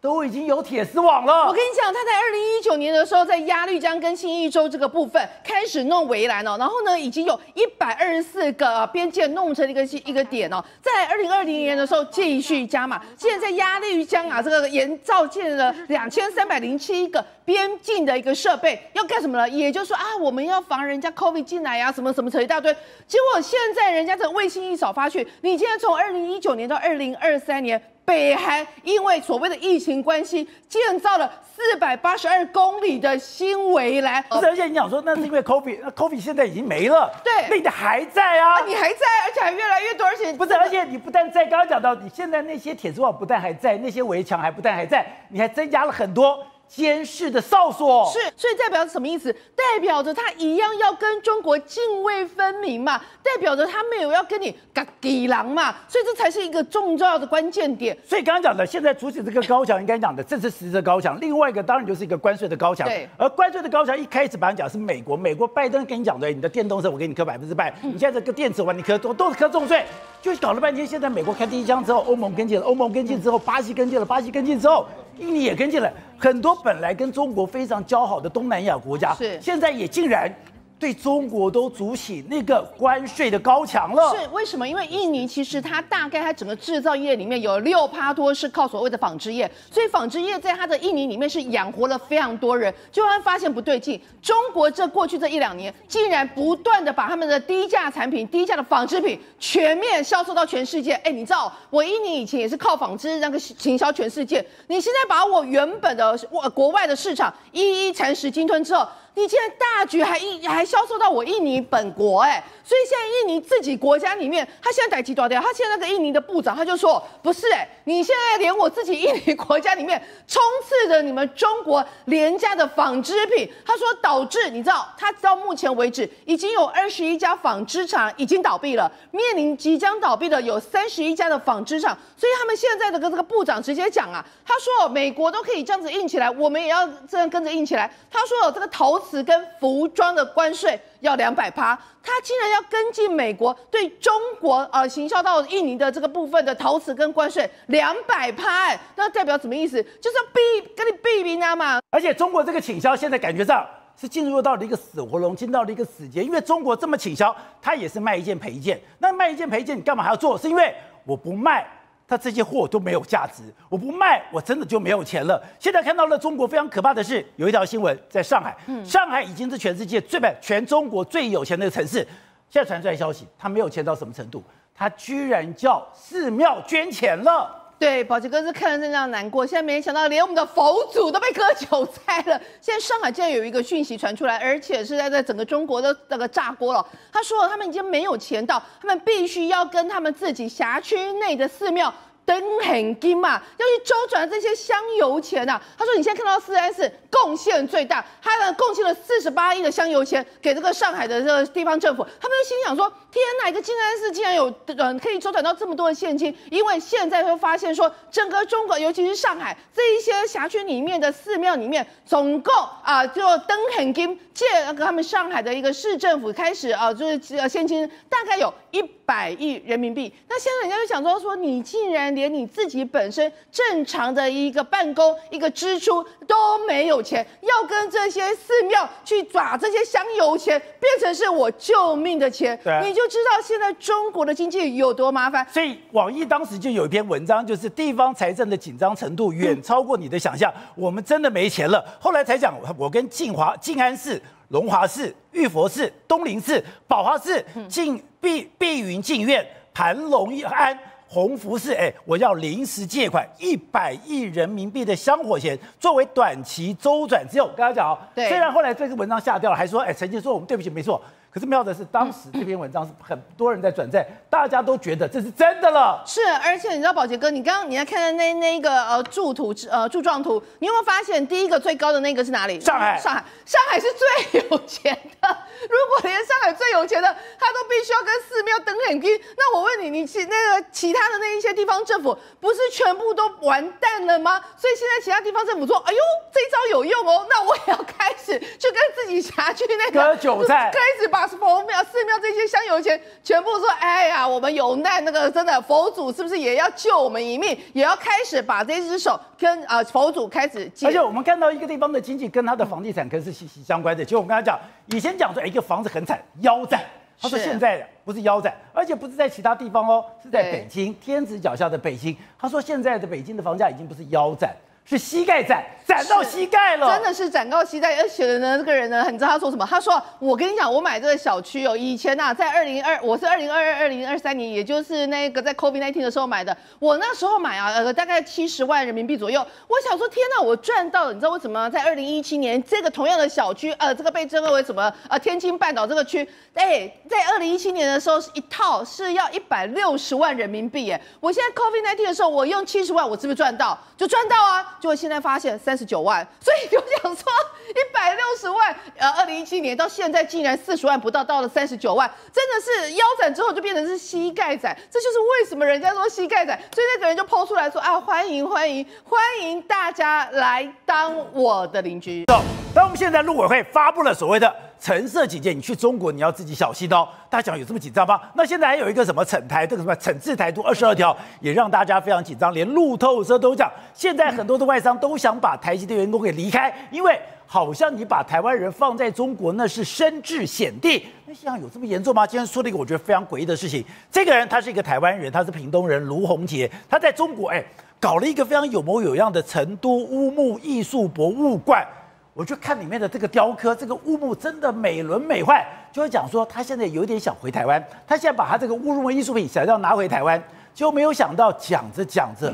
都已经有铁丝网了。我跟你讲，他在二零一九年的时候，在鸭绿江跟新义州这个部分开始弄围栏哦，然后呢，已经有一百二十四个边界弄成一个一个点哦。在二零二零年的时候继续加码，现在在鸭绿江啊，这个营造建了两千三百零七个。边境的一个设备要干什么呢？也就是说啊，我们要防人家 COVID 进来呀、啊，什么什么扯一大堆。结果现在人家的卫星一扫发去，你现在从二零一九年到二零二三年，北韩因为所谓的疫情关系，建造了四百八十二公里的新围栏。不是，而且你想说那是因为 COVID， 那 COVID 现在已经没了，对，那你还在啊，啊你还在，而且还越来越多，而且不是，而且你不但在，刚刚讲到你现在那些铁丝网不但还在，那些围墙还不但还在，你还增加了很多。监视的哨所是，所以代表什么意思？代表着他一样要跟中国泾渭分明嘛，代表着他没有要跟你嘎抵狼嘛，所以这才是一个重要的关键点。所以刚刚讲的，现在筑起这个高墙，应该讲的这是实质高墙，另外一个当然就是一个关税的高墙。对，而关税的高墙一开始把你讲是美国，美国拜登跟你讲的，你的电动车我给你磕百分之百，你现在这个电池我你磕都都是磕重税，就搞了半天。现在美国开第一枪之后，欧盟跟进了，欧盟跟进之后，巴西跟进了，巴西跟进之后。印尼也跟进了，很多本来跟中国非常交好的东南亚国家，是现在也竟然对中国都筑起那个关税的高墙了。是为什么？因为印尼其实它大概它整个制造业里面有六趴多是靠所谓的纺织业，所以纺织业在它的印尼里面是养活了非常多人。就他发现不对劲，中国这过去这一两年竟然不断的把他们的低价产品、低价的纺织品全面销售到全世界。哎，你知道我印尼以前也是靠纺织那个行销全世界，你现在把我原本的国外的市场一一蚕食鲸吞之后。你竟然大举还印还销售到我印尼本国哎、欸，所以现在印尼自己国家里面，他现在逮起多掉，他现在那个印尼的部长他就说不是哎、欸，你现在连我自己印尼国家里面充斥着你们中国廉价的纺织品，他说导致你知道他到目前为止已经有二十一家纺织厂已经倒闭了，面临即将倒闭的有三十一家的纺织厂，所以他们现在的跟这个部长直接讲啊，他说美国都可以这样子印起来，我们也要这样跟着印起来，他说有这个投资。此跟服装的关税要两百趴，它竟然要跟进美国对中国呃行销到印尼的这个部分的陶瓷跟关税两百趴，那代表什么意思？就是避跟你避名啊嘛。而且中国这个倾销现在感觉上是进入到了一个死胡同，进到了一个死结，因为中国这么倾销，它也是卖一件赔一件。那卖一件赔一件，你干嘛还要做？是因为我不卖，它这些货都没有价值；我不卖，我真的就没有钱了。现在看到了中国非常可怕的是，有一条新闻在上海，嗯、上海已经是全世界最全中国最有钱的城市。现在传出来消息，他没有钱到什么程度？他居然叫寺庙捐钱了。对，宝杰哥是看了真的难过。现在没想到，连我们的佛祖都被割韭菜了。现在上海竟然有一个讯息传出来，而且是在在整个中国的那个炸锅了。他说他们已经没有钱到，他们必须要跟他们自己辖区内的寺庙登很金嘛，要去周转这些香油钱啊。他说你现在看到四安寺贡献最大，他呢贡献了四十八亿的香油钱给这个上海的这个地方政府。他们就心想说。天哪！一个静安寺竟然有呃可以周转到这么多的现金，因为现在会发现说，整个中国，尤其是上海这一些辖区里面的寺庙里面，总共啊、呃、就登很金借他们上海的一个市政府开始啊、呃，就是呃现金大概有一百亿人民币。那现在人家就想说说，你竟然连你自己本身正常的一个办公一个支出都没有钱，要跟这些寺庙去抓这些香油钱，变成是我救命的钱，啊、你就。知道现在中国的经济有多麻烦，所以网易当时就有一篇文章，就是地方财政的紧张程度远超过你的想象，我们真的没钱了。后来才讲，我跟静华、静安寺、龙华寺、玉佛寺、东林寺、宝华寺、静碧碧云净院、盘龙庵。弘福寺，哎，我要临时借款一百亿人民币的香火钱，作为短期周转之用。刚刚讲哦，虽然后来这篇文章下掉了，还说，哎，曾经说我们对不起，没错。可是妙的是，当时这篇文章是很多人在转载，大家都觉得这是真的了。是，而且你知道，宝杰哥，你刚刚你在看的那那一个呃柱图呃柱状图，你有没有发现第一个最高的那个是哪里？上海，上海，上海是最有钱的。如果连上海最有钱的他都必须要跟寺庙登很低，那我问你，你其那个其他的那一些地方政府不是全部都完蛋了吗？所以现在其他地方政府说，哎呦，这一招有用哦，那我也要开始去跟自己辖区那个割韭菜，开始把。佛庙、寺庙这些香油钱全部说，哎呀，我们有难，那个真的佛祖是不是也要救我们一命？也要开始把这只手跟啊、呃、佛祖开始借。而且我们看到一个地方的经济跟他的房地产跟是息息相关的。其实我们刚才讲，以前讲说一个房子很惨，腰斩。他说现在不是腰斩，而且不是在其他地方哦，是在北京天子脚下的北京。他说现在的北京的房价已经不是腰斩。是膝盖斩，斩到膝盖了，真的是斩到膝盖。而且呢，这个人呢，你知道他说什么？他说：“我跟你讲，我买这个小区哦，以前呐、啊，在二零二，我是二零二二、二零二三年，也就是那个在 COVID 十九 的时候买的。我那时候买啊，呃，大概七十万人民币左右。我想说，天呐，我赚到了！你知道为什么？在二零一七年，这个同样的小区，呃，这个被称为什么？呃，天津半岛这个区，哎，在二零一七年的时候，一套是要一百六十万人民币。哎，我现在 COVID 十九 的时候，我用七十万，我是不是赚到？就赚到啊！”就现在发现三十九万，所以就想说一百六十万，呃，二零一七年到现在竟然四十万不到，到了三十九万，真的是腰斩之后就变成是膝盖斩，这就是为什么人家说膝盖斩，所以那个人就抛出来说啊，欢迎欢迎欢迎大家来当我的邻居。当我们现在陆委会发布了所谓的橙色警戒，你去中国你要自己小心哦。大家讲有这么紧张吗？那现在还有一个什么橙台，这个什么橙制台独二十二条，也让大家非常紧张，连路透社都讲，现在很多的外商都想把台积电员工给离开，因为好像你把台湾人放在中国那是身至险地。那现在有这么严重吗？今天说了一个我觉得非常诡异的事情，这个人他是一个台湾人，他是屏东人卢鸿杰，他在中国哎搞了一个非常有模有样的成都乌木艺术博物馆。我就看里面的这个雕刻，这个乌木真的美轮美奂，就会讲说他现在有点想回台湾，他现在把他这个乌木艺术品想要拿回台湾，就没有想到讲着讲着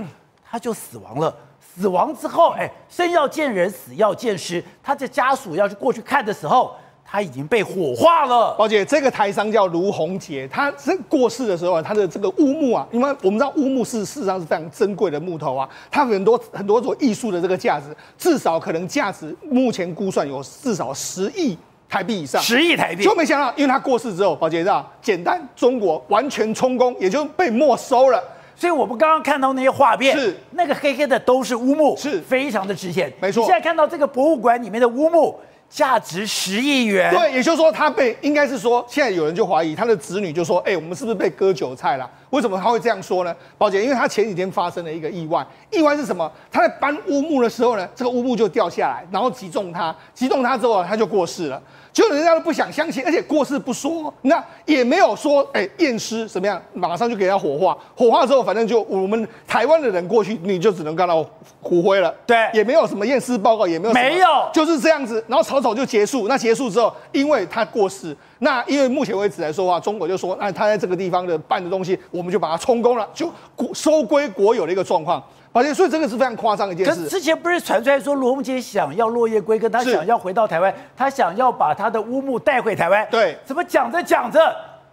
他就死亡了。死亡之后，哎，生要见人，死要见尸。他的家属要去过去看的时候，他已经被火化了。宝姐，这个台商叫卢鸿杰，他这过世的时候，他的这个乌木啊，因为我们知道乌木是事实上是非常珍贵的木头啊，它很多很多种艺术的这个价值，至少可能价值目前估算有至少十亿。台币以上，十亿台币，就没想到，因为他过世之后，宝杰知道，简单，中国完全充公，也就被没收了。所以我们刚刚看到那些画面，是那个黑黑的都是乌木，是非常的值钱。没错，你现在看到这个博物馆里面的乌木，价值十亿元。对，也就是说他被应该是说，现在有人就怀疑他的子女就说，哎、欸，我们是不是被割韭菜啦？为什么他会这样说呢？宝姐，因为他前几天发生了一个意外，意外是什么？他在搬乌木的时候呢，这个乌木就掉下来，然后击中他，击中他之后他就过世了。就人家都不想相信，而且过世不说，那也没有说哎验尸怎么样，马上就给他火化。火化之后，反正就我们台湾的人过去，你就只能看到骨灰了。对，也没有什么验尸报告，也没有什么没有，就是这样子。然后草草就结束。那结束之后，因为他过世，那因为目前为止来说啊，中国就说，那他在这个地方的办的东西，我们就把它充公了，就收归国有的一个状况。而且，所以这个是非常夸张的一件事。可是之前不是传出来说，罗宏杰想要落叶归根，他想要回到台湾，他想要把他的乌木带回台湾。对，怎么讲着讲着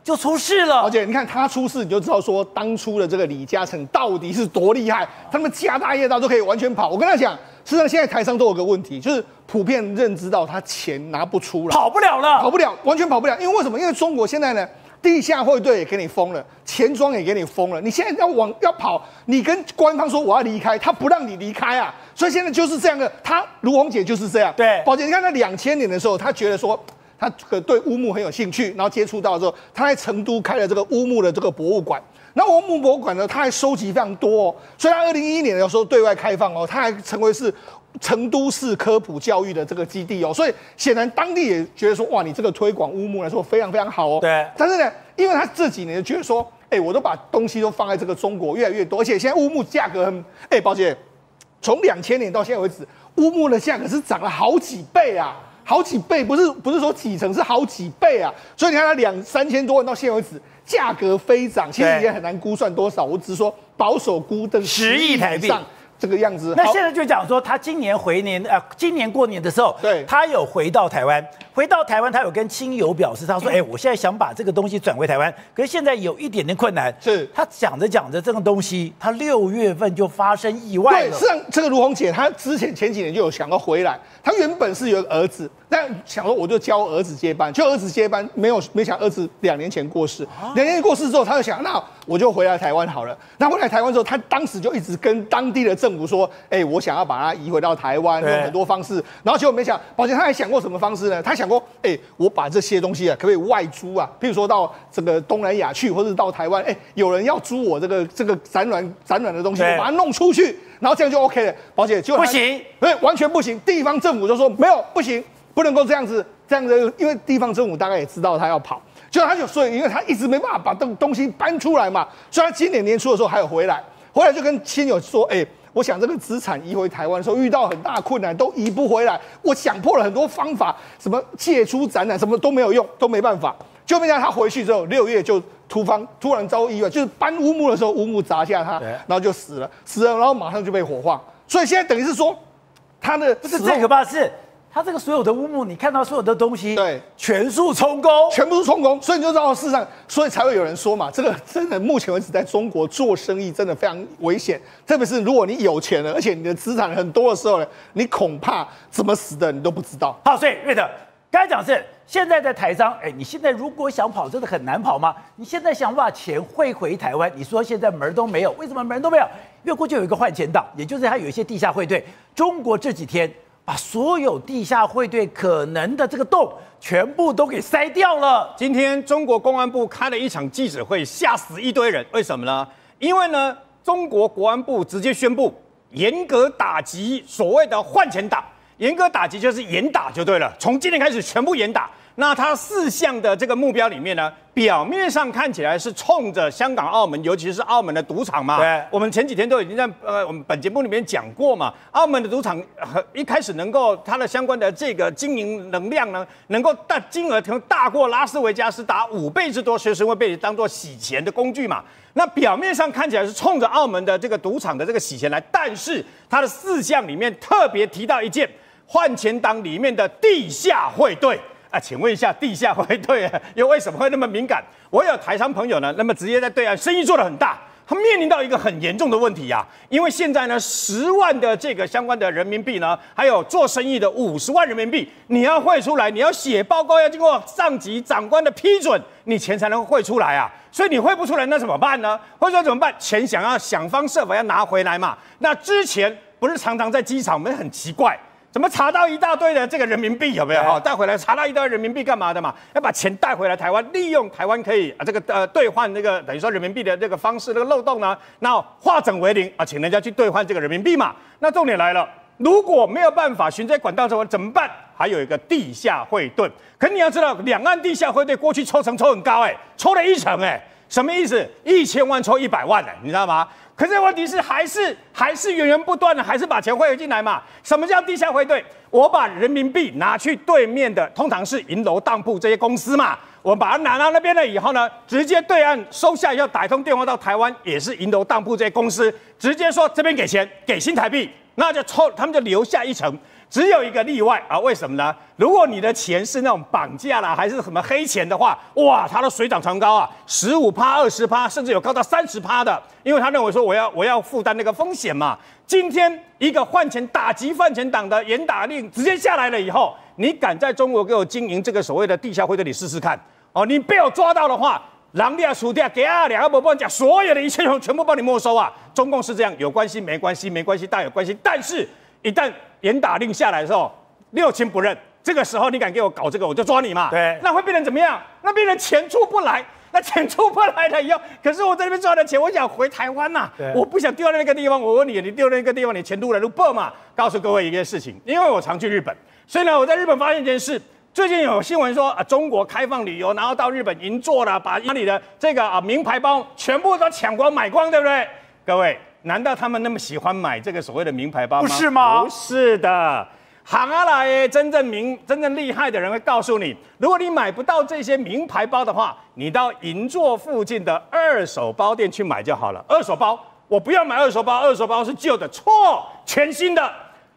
就出事了？而且你看他出事，你就知道说当初的这个李嘉诚到底是多厉害，他们家大业大都可以完全跑。我跟他讲，事实上现在台商都有个问题，就是普遍认知到他钱拿不出来，跑不了了，跑不了，完全跑不了。因为为什么？因为中国现在呢？地下汇兑也给你封了，钱庄也给你封了。你现在要往要跑，你跟官方说我要离开，他不让你离开啊。所以现在就是这样的，他卢宏杰就是这样。对，宝姐，你看他两千年的时候，他觉得说他对乌木很有兴趣，然后接触到之后，他在成都开了这个乌木的这个博物馆。那乌木博物馆呢，他还收集非常多哦。所以他二零一一年的时候对外开放哦，他还成为是成都市科普教育的这个基地哦，所以显然当地也觉得说，哇，你这个推广乌木来说非常非常好哦。对。但是呢，因为他这几年觉得说，哎、欸，我都把东西都放在这个中国越来越多，而且现在乌木价格很，哎、欸，宝姐，从两千年到现在为止，乌木的价格是涨了好几倍啊，好几倍，不是不是说几成，是好几倍啊。所以你看它两三千多万到现在为止，价格飞涨，其实也很难估算多少，我只是说保守估的十亿台币。这个样子，那现在就讲说，他今年回年，呃，今年过年的时候，对，他有回到台湾，回到台湾，他有跟亲友表示，他说，哎、欸，我现在想把这个东西转回台湾，可是现在有一点点困难。是，他讲着讲着，这个东西，他六月份就发生意外了。对，实际上这个卢宏杰，他之前前几年就有想要回来，他原本是有儿子，但想说我就教儿子接班，就儿子接班，没有没想儿子两年前过世，两、啊、年前过世之后，他就想，那我就回来台湾好了。那回来台湾之后，他当时就一直跟当地的政政府说：“哎、欸，我想要把它移回到台湾，有很多方式。然后结果没想，宝姐他还想过什么方式呢？他想过，哎、欸，我把这些东西啊，可不可以外租啊？譬如说到这个东南亚去，或者到台湾，哎、欸，有人要租我这个这个展览展览的东西，我把它弄出去，然后这样就 OK 了。宝姐就不行，对，完全不行。地方政府就说没有，不行，不能够这样子，这样子，因为地方政府大概也知道他要跑。”就他就所以，因为他一直没办法把东东西搬出来嘛，所以他今年年初的时候还有回来，回来就跟亲友说：“哎、欸。”我想这个资产移回台湾的时候遇到很大困难，都移不回来。我想破了很多方法，什么借出展览，什么都没有用，都没办法。就没想到他回去之后，六月就突方突然遭意外，就是搬乌木的时候，乌木砸下他，然后就死了，死了，然后马上就被火化。所以现在等于是说，他的不是最可怕的是。他这个所有的乌木，你看到所有的东西，对，全数充公，全部是充公，所以你就知道事实上，所以才会有人说嘛，这个真的目前为止在中国做生意真的非常危险，特别是如果你有钱了，而且你的资产很多的时候呢，你恐怕怎么死的你都不知道。好，所以瑞德刚才讲是现在在台商，哎、欸，你现在如果想跑，真的很难跑吗？你现在想把钱汇回台湾，你说现在门都没有，为什么门都没有？因为过去有一个换钱岛，也就是它有一些地下汇兑，中国这几天。把所有地下汇兑可能的这个洞全部都给塞掉了。今天中国公安部开了一场记者会，吓死一堆人。为什么呢？因为呢，中国国安部直接宣布严格打击所谓的换钱党，严格打击就是严打就对了。从今天开始全部严打。那它四项的这个目标里面呢，表面上看起来是冲着香港、澳门，尤其是澳门的赌场嘛。对。我们前几天都已经在呃，我们本节目里面讲过嘛，澳门的赌场、呃、一开始能够它的相关的这个经营能量呢，能够大金额能大过拉斯维加斯达五倍之多，随时会被当作洗钱的工具嘛。那表面上看起来是冲着澳门的这个赌场的这个洗钱来，但是它的四项里面特别提到一件换钱党里面的地下汇兑。啊，请问一下，地下汇兑又为什么会那么敏感？我有台商朋友呢，那么直接在对岸生意做得很大，他面临到一个很严重的问题啊，因为现在呢，十万的这个相关的人民币呢，还有做生意的五十万人民币，你要汇出来，你要写报告，要经过上级长官的批准，你钱才能汇出来啊。所以你汇不出来，那怎么办呢？汇出来怎么办？钱想要想方设法要拿回来嘛。那之前不是常常在机场，我们很奇怪。怎么查到一大堆的这个人民币有没有？哈，带回来查到一大堆人民币干嘛的嘛？要把钱带回来台湾，利用台湾可以啊这个呃兑换那个等于说人民币的这个方式那个漏洞呢，那化整为零啊，请人家去兑换这个人民币嘛。那重点来了，如果没有办法循这管道之后怎么办？还有一个地下汇兑。可你要知道，两岸地下汇兑过去抽成抽很高哎、欸，抽了一成哎、欸，什么意思？一千万抽一百万哎、欸，你知道吗？可是问题是，还是还是源源不断的，还是把钱汇进来嘛？什么叫地下汇兑？我把人民币拿去对面的，通常是银楼当铺这些公司嘛，我把它拿到那边了以后呢，直接对岸收下以后，打一通电话到台湾，也是银楼当铺这些公司，直接说这边给钱，给新台币，那就抽，他们就留下一成。只有一个例外啊，为什么呢？如果你的钱是那种绑架啦，还是什么黑钱的话，哇，它都水涨船高啊，十五趴、二十趴，甚至有高到三十趴的，因为他认为说我要我要负担那个风险嘛。今天一个换钱打击犯钱党的严打令直接下来了以后，你敢在中国给我经营这个所谓的地下汇兑，你试试看哦，你被我抓到的话。狼掉、鼠掉、给啊两个不帮你讲，所有的一切全部帮你没收啊！中共是这样，有关系没关系，没关系大有关系。但是，一旦严打令下来的时候，六亲不认。这个时候你敢给我搞这个，我就抓你嘛。对，那会变成怎么样？那变成钱出不来，那钱出不来了以后，可是我在那边赚的钱，我想回台湾呐、啊，我不想丢到那个地方。我问你，你丢到那个地方，你钱入来入不嘛？告诉各位一件事情，因为我常去日本，所以呢，我在日本发现一件事。最近有新闻说啊，中国开放旅游，然后到日本银座了，把那里的这个啊名牌包全部都抢光买光，对不对？各位，难道他们那么喜欢买这个所谓的名牌包吗？不是吗？不是的，行啊来，真正名真正厉害的人会告诉你，如果你买不到这些名牌包的话，你到银座附近的二手包店去买就好了。二手包，我不要买二手包，二手包是旧的，错，全新的。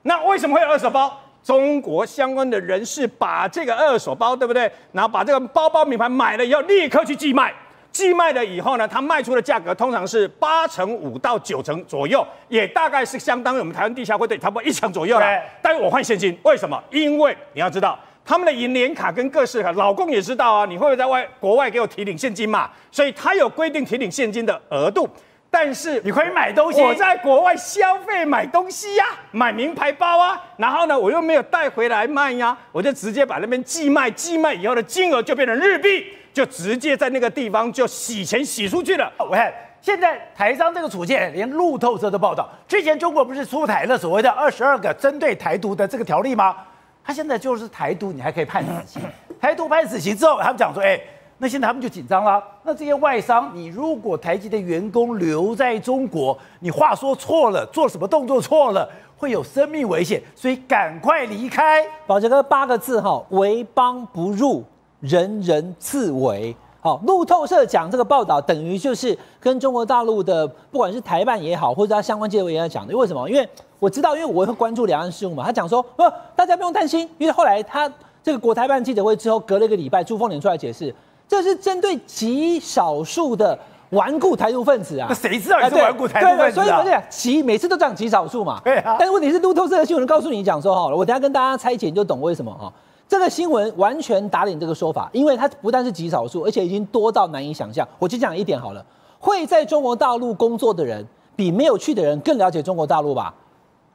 那为什么会有二手包？中国相关的人士把这个二手包，对不对？然后把这个包包名牌买了以后，立刻去寄卖。寄卖了以后呢，他卖出的价格通常是八成五到九成左右，也大概是相当于我们台湾地下汇兑差不多一成左右了。但是我换现金，为什么？因为你要知道，他们的银联卡跟各式卡，老共也知道啊，你会不会在外国外给我提领现金嘛？所以他有规定提领现金的额度。但是你可以买东西，我在国外消费买东西呀、啊，买名牌包啊，然后呢，我又没有带回来卖呀、啊，我就直接把那边寄卖，寄卖以后的金额就变成日币，就直接在那个地方就洗钱洗出去了。我看现在台商这个处境，连路透社都报道，之前中国不是出台了所谓的二十二个针对台独的这个条例吗？他现在就是台独，你还可以判死刑。台独判死刑之后，他们讲说，哎。那现在他们就紧张了。那这些外商，你如果台积的员工留在中国，你话说错了，做什么动作错了，会有生命危险，所以赶快离开。宝杰哥八个字哈，为邦不入，人人自危。好，路透社讲这个报道，等于就是跟中国大陆的，不管是台办也好，或者他相关界也要讲的。为什么？因为我知道，因为我会关注两岸事务嘛。他讲说，呃，大家不用担心，因为后来他这个国台办记者会之后，隔了一个礼拜，朱凤莲出来解释。这是针对极少数的顽固台独分子啊！那谁知道你是顽固台独分子啊？对，所以我讲极每次都讲极少数嘛。对啊。但是问题是，路透社的新闻告诉你讲说好了，我等一下跟大家拆解你就懂为什么啊。这个新闻完全打脸这个说法，因为它不但是极少数，而且已经多到难以想象。我就讲一点好了，会在中国大陆工作的人，比没有去的人更了解中国大陆吧？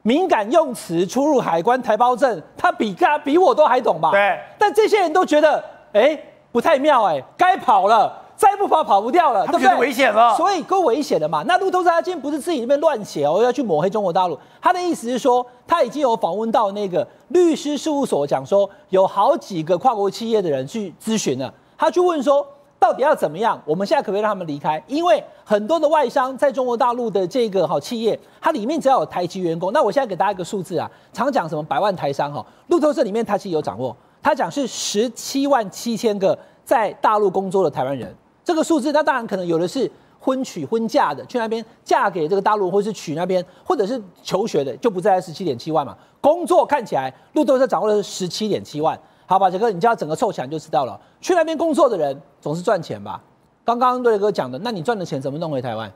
敏感用词、出入海关、台胞证，他比他比我都还懂吧？对。但这些人都觉得，哎。不太妙哎、欸，该跑了，再不跑跑不掉了，对不对？危险了，所以够危险的嘛。那路透社他今天不是自己那边乱写哦，要去抹黑中国大陆。他的意思是说，他已经有访问到那个律师事务所，讲说有好几个跨国企业的人去咨询了，他去问说到底要怎么样？我们现在可不可以让他们离开？因为很多的外商在中国大陆的这个好企业，它里面只要有台籍员工，那我现在给大家一个数字啊，常讲什么百万台商哈，路透社里面他其实有掌握。他讲是十七万七千个在大陆工作的台湾人，这个数字，那当然可能有的是婚娶婚嫁的，去那边嫁给这个大陆，或是娶那边，或者是求学的，就不在十七点七万嘛。工作看起来，路透社掌握的是十七点七万。好吧，杰哥，你叫他整个凑起来就知道了。去那边工作的人总是赚钱吧？刚刚瑞哥讲的，那你赚的钱怎么弄回台湾？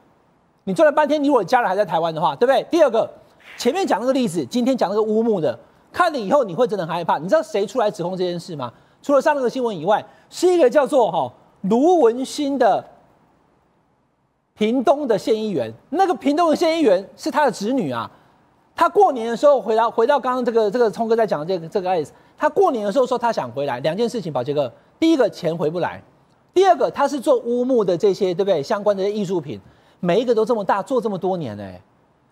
你赚了半天，你如果家人还在台湾的话，对不对？第二个，前面讲那个例子，今天讲那个乌木的。看了以后你会真的很害怕，你知道谁出来指控这件事吗？除了上那个新闻以外，是一个叫做哈卢文新的屏东的县议员，那个屏东的县议员是他的侄女啊，他过年的时候回到回到刚刚这个这个聪哥在讲的这个这个 case， 他过年的时候说他想回来，两件事情，宝杰哥，第一个钱回不来，第二个他是做乌木的这些对不对？相关的艺术品，每一个都这么大，做这么多年呢、欸，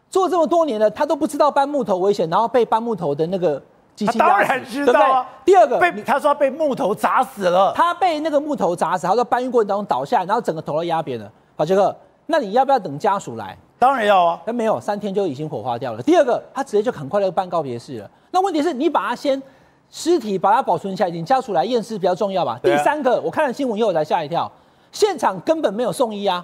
做这么多年了，他都不知道搬木头危险，然后被搬木头的那个。 他当然知道啊。对对第二个，被他说他被木头砸死了。他被那个木头砸死，他说搬运过程当中倒下来，然后整个头都压扁了。好，杰哥，那你要不要等家属来？当然要啊。那没有，三天就已经火化掉了。第二个，他直接就很快就办告别式了。那问题是你把他先尸体把它保存起来，你家属来验尸比较重要吧？啊、第三个，我看了新闻以后才吓一跳，现场根本没有送医啊。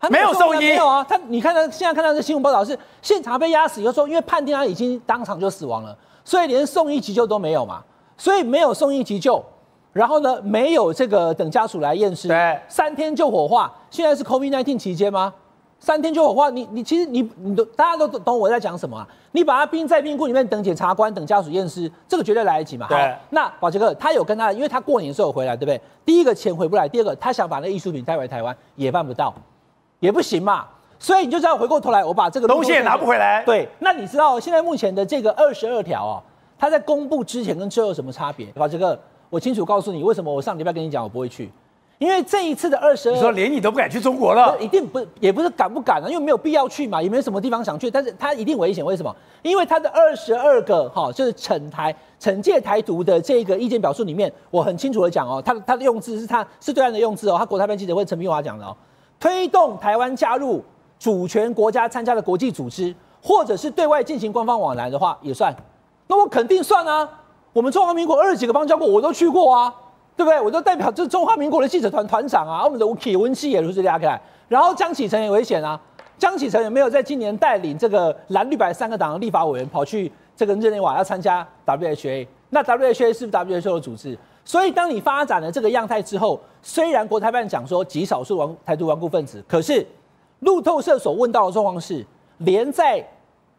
他没有送医，没有啊！他你看他现在看到这新闻报道是现场被压死，又说因为判定他已经当场就死亡了，所以连送医急救都没有嘛，所以没有送医急救，然后呢没有这个等家属来验尸，三天就火化。现在是 COVID 十九 期间吗？三天就火化，你你其实你你都大家都懂我在讲什么啊？你把他冰在冰库里面等检察官等家属验尸，这个绝对来得及嘛？对。那宝杰哥他有跟他，因为他过年的时候回来，对不对？第一个钱回不来，第二个他想把那艺术品带回台湾也办不到。 也不行嘛，所以你就知道回过头来，我把这个东西也拿不回来。对，那你知道现在目前的这个二十二条啊，它在公布之前跟之后有什么差别？把这个我清楚告诉你，为什么我上礼拜跟你讲我不会去，因为这一次的二十二，你说连你都不敢去中国了，一定不也不是敢不敢啊，因为没有必要去嘛，也没什么地方想去，但是它一定危险。为什么？因为它的二十二个哈，就是惩台惩戒台独的这个意见表述里面，我很清楚的讲哦，它它的用字是它是对岸的用字哦，它国台办记者会陈明华讲的哦。 推动台湾加入主权国家参加的国际组织，或者是对外进行官方往来的话，也算。那我肯定算啊！我们中华民国二十几个邦交国我都去过啊，对不对？我都代表这中华民国的记者团团长啊，我们的吴启文系也如此拉开来。然后江启臣也危险啊，江启臣也没有在今年带领这个蓝绿白三个党的立法委员跑去这个日内瓦要参加 W H A。那 W H A 是不是 W H O 的组织？ 所以，当你发展了这个样态之后，虽然国台办讲说极少数顽台独顽固分子，可是路透社所问到的状况是，连在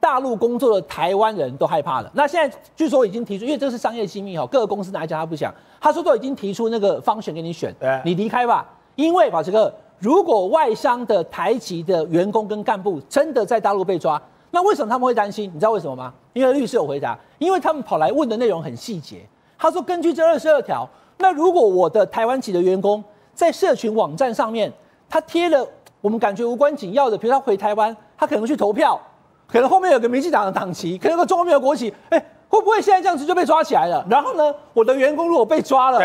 大陆工作的台湾人都害怕了。那现在据说已经提出，因为这是商业机密哈，各个公司哪一家他不想，他说都已经提出那个方选给你选，你离开吧。因为把这个，如果外商的台籍的员工跟干部真的在大陆被抓，那为什么他们会担心？你知道为什么吗？因为律师有回答，因为他们跑来问的内容很细节。 他说：“根据这二十二条，那如果我的台湾籍的员工在社群网站上面，他贴了我们感觉无关紧要的，比如他回台湾，他可能去投票，可能后面有个民进党的党旗，可能有个中华民国国旗，哎、欸，会不会现在这样子就被抓起来了？然后呢，我的员工如果被抓了，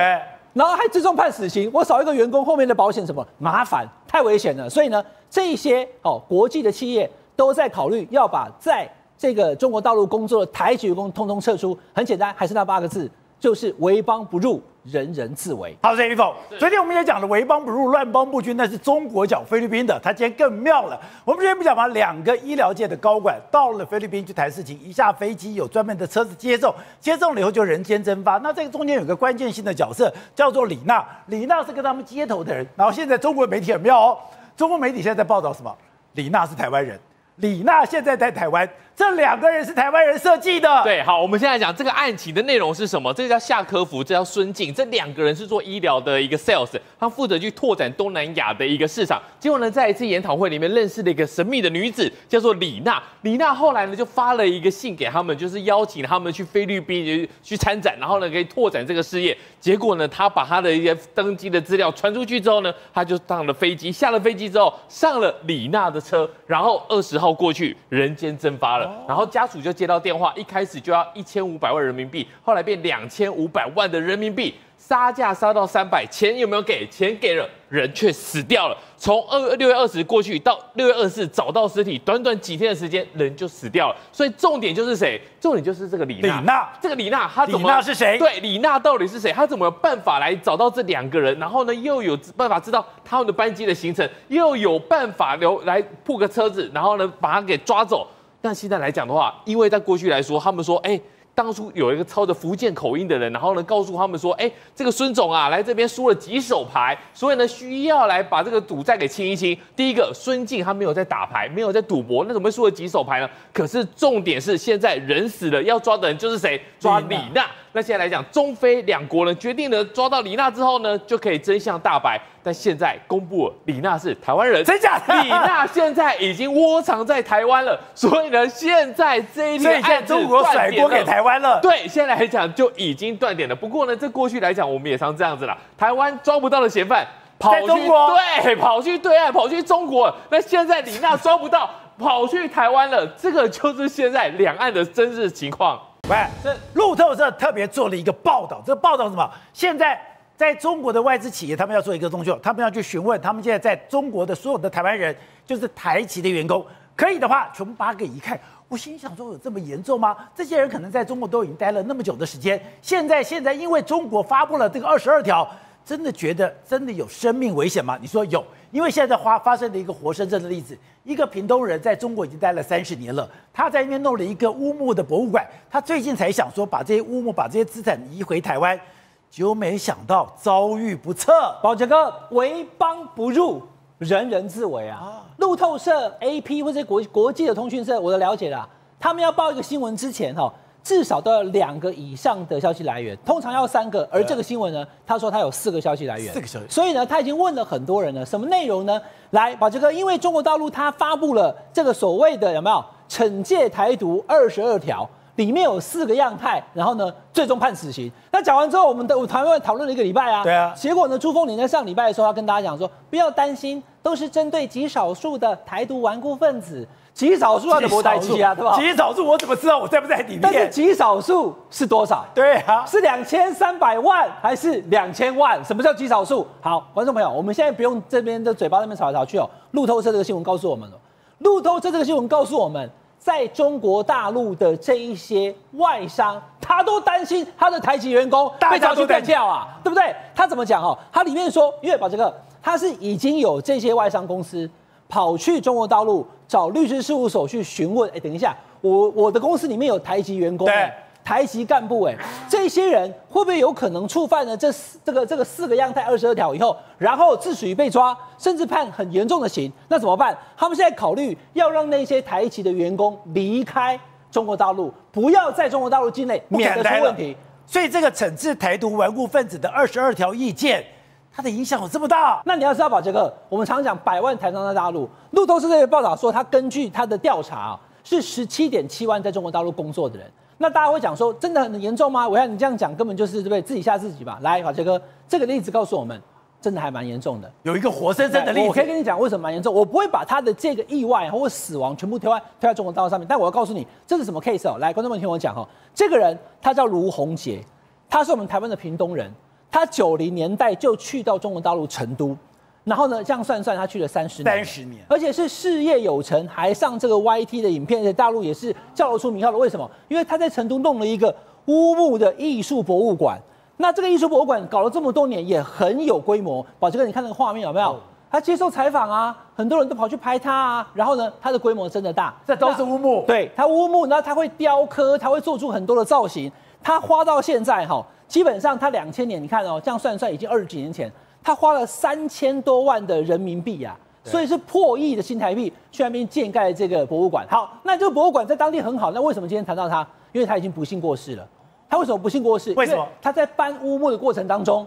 然后还最终判死刑，我少一个员工，后面的保险什么麻烦，太危险了。所以呢，这些哦国际的企业都在考虑要把在这个中国大陆工作的台籍员工通通撤出。很简单，还是那八个字。” 就是为邦不入，人人自危。好，这一否？昨天我们也讲了，为邦不入，乱邦不均，那是中国讲菲律宾的。他今天更妙了。我们之前不讲吗？两个医疗界的高管到了菲律宾去谈事情，一下飞机有专门的车子接送，接送了以后就人间蒸发。那这个中间有个关键性的角色叫做李娜，李娜是跟他们接头的人。然后现在中国媒体很妙哦，中国媒体现在在报道什么？李娜是台湾人。 李娜现在在台湾，这两个人是台湾人设计的。对，好，我们现在讲这个案情的内容是什么？这叫夏科福，这叫孙静，这两个人是做医疗的一个 sales， 他负责去拓展东南亚的一个市场。结果呢，在一次研讨会里面认识了一个神秘的女子，叫做李娜。李娜后来呢就发了一个信给他们，就是邀请他们去菲律宾去参展，然后呢可以拓展这个事业。结果呢，他把他的一些登机的资料传出去之后呢，他就上了飞机，下了飞机之后上了李娜的车，然后二十号。 过去人间蒸发了，然后家属就接到电话，一开始就要一千五百万人民币，后来变两千五百万的人民币，杀价杀到三百，钱有没有给？钱给了，人却死掉了。从二六月二十过去到六月二十四找到尸体，短短几天的时间，人就死掉了。所以重点就是谁？重点就是这个李娜。李娜，这个李娜，她怎么？李娜是谁？对，李娜到底是谁？她怎么有办法来找到这两个人？然后呢，又有办法知道他们的班机的行程，又有办法留来破个车子，然后呢把他给抓走。但现在来讲的话，因为在过去来说，他们说，哎。 当初有一个操着福建口音的人，然后呢告诉他们说，哎，这个孙总啊来这边输了几手牌，所以呢需要来把这个赌债给清一清。第一个，孙静他没有在打牌，没有在赌博，那怎么会输了几手牌呢？可是重点是现在人死了，要抓的人就是谁？抓李娜。那现在来讲，中非两国呢决定了抓到李娜之后呢，就可以真相大白。但现在公布了李娜是台湾人，真假的？李娜现在已经窝藏在台湾了，所以呢，现在这一例案子中国甩锅给台湾了。对，现在来讲就已经断点了。不过呢，这过去来讲我们也常这样子啦，台湾抓不到的嫌犯。 跑去中国对，跑去对岸，跑去中国。那现在李娜抓不到，跑去台湾了。这个就是现在两岸的真实情况。喂，这路透社特别做了一个报道，这报道什么？现在在中国的外资企业，他们要做一个动作，他们要去询问他们现在在中国的所有的台湾人，就是台企的员工，可以的话，全部扒给一看。 我心想说有这么严重吗？这些人可能在中国都已经待了那么久的时间，现在现在因为中国发布了这个二十二条。 真的觉得真的有生命危险吗？你说有，因为现在发发生的一个活生生的例子，一个屏东人在中国已经待了三十年了，他在那边弄了一个乌木的博物馆，他最近才想说把这些乌木、把这些资产移回台湾，就没想到遭遇不测。宝杰哥，为邦不入，人人自危啊！啊路透社、A P 或者国国际的通讯社，我的了解啦，他们要报一个新闻之前哈、哦。 至少都要两个以上的消息来源，通常要三个。而这个新闻呢，他说他有四个消息来源，四个消息。所以呢，他已经问了很多人了，什么内容呢？来，宝杰哥，因为中国大陆他发布了这个所谓的有没有惩戒台独二十二条，里面有四个样态，然后呢，最终判死刑。那讲完之后，我们的我台湾讨论了一个礼拜啊，对啊。结果呢，朱凤莲在上礼拜的时候，他跟大家讲说，不要担心，都是针对极少数的台独顽固分子。 极少数的国台期啊，对吧？极少数我怎么知道我在不在里面？但是极少数是多少？对啊，是两千三百万还是两千万？什么叫极少数？好，观众朋友，我们现在不用这边的嘴巴那边吵来吵去哦。路透社这个新闻告诉我们了，路透社这个新闻告诉我们，在中国大陆的这一些外商，他都担心他的台籍员工被抓去干掉啊，对不对？他怎么讲哦？他里面说，因为把这个他是已经有这些外商公司。 跑去中国大陆找律师事务所去询问，哎，等一下，我我的公司里面有台籍员工，对，台籍干部，哎，这些人会不会有可能触犯了这四这个这个四个样态二十二条以后，然后自诩被抓，甚至判很严重的刑？那怎么办？他们现在考虑要让那些台籍的员工离开中国大陆，不要在中国大陆境内，免得出问题。所以这个惩治台独顽固分子的二十二条意见。 它的影响有这么大？那你要知道，宝杰哥，我们常讲百万台商在大陆。路透社这个报道说，他根据他的调查啊，是十七点七万在中国大陆工作的人。那大家会讲说，真的很严重吗？我看你这样讲，根本就是对不对？自己吓自己吧。来，宝杰哥，这个例子告诉我们，真的还蛮严重的。有一个活生生的例子，我可以跟你讲为什么蛮严重。我不会把他的这个意外或死亡全部推在推在中国大陆上面，但我要告诉你，这是什么 case 哦？来，观众们听我讲哦，这个人他叫卢洪杰，他是我们台湾的屏东人。 他九零年代就去到中国大陆成都，然后呢，这样算算，他去了三十年，三十年，而且是事业有成，还上这个 Y T 的影片，在大陆也是叫得出名号的。为什么？因为他在成都弄了一个乌木的艺术博物馆，那这个艺术博物馆搞了这么多年，也很有规模。宝杰哥，你看那个画面有没有？哦 他接受采访啊，很多人都跑去拍他啊。然后呢，他的规模真的大，这都是乌木。对，他乌木，然后他会雕刻，他会做出很多的造型。他花到现在哈、哦，基本上他两千年，你看哦，这样算一算，已经二十几年前，他花了三千多万的人民币呀、啊，所以是破亿的新台币去那边建盖这个博物馆。好，那这个博物馆在当地很好，那为什么今天谈到他？因为他已经不幸过世了。他为什么不幸过世？为什么？他在搬乌木的过程当中，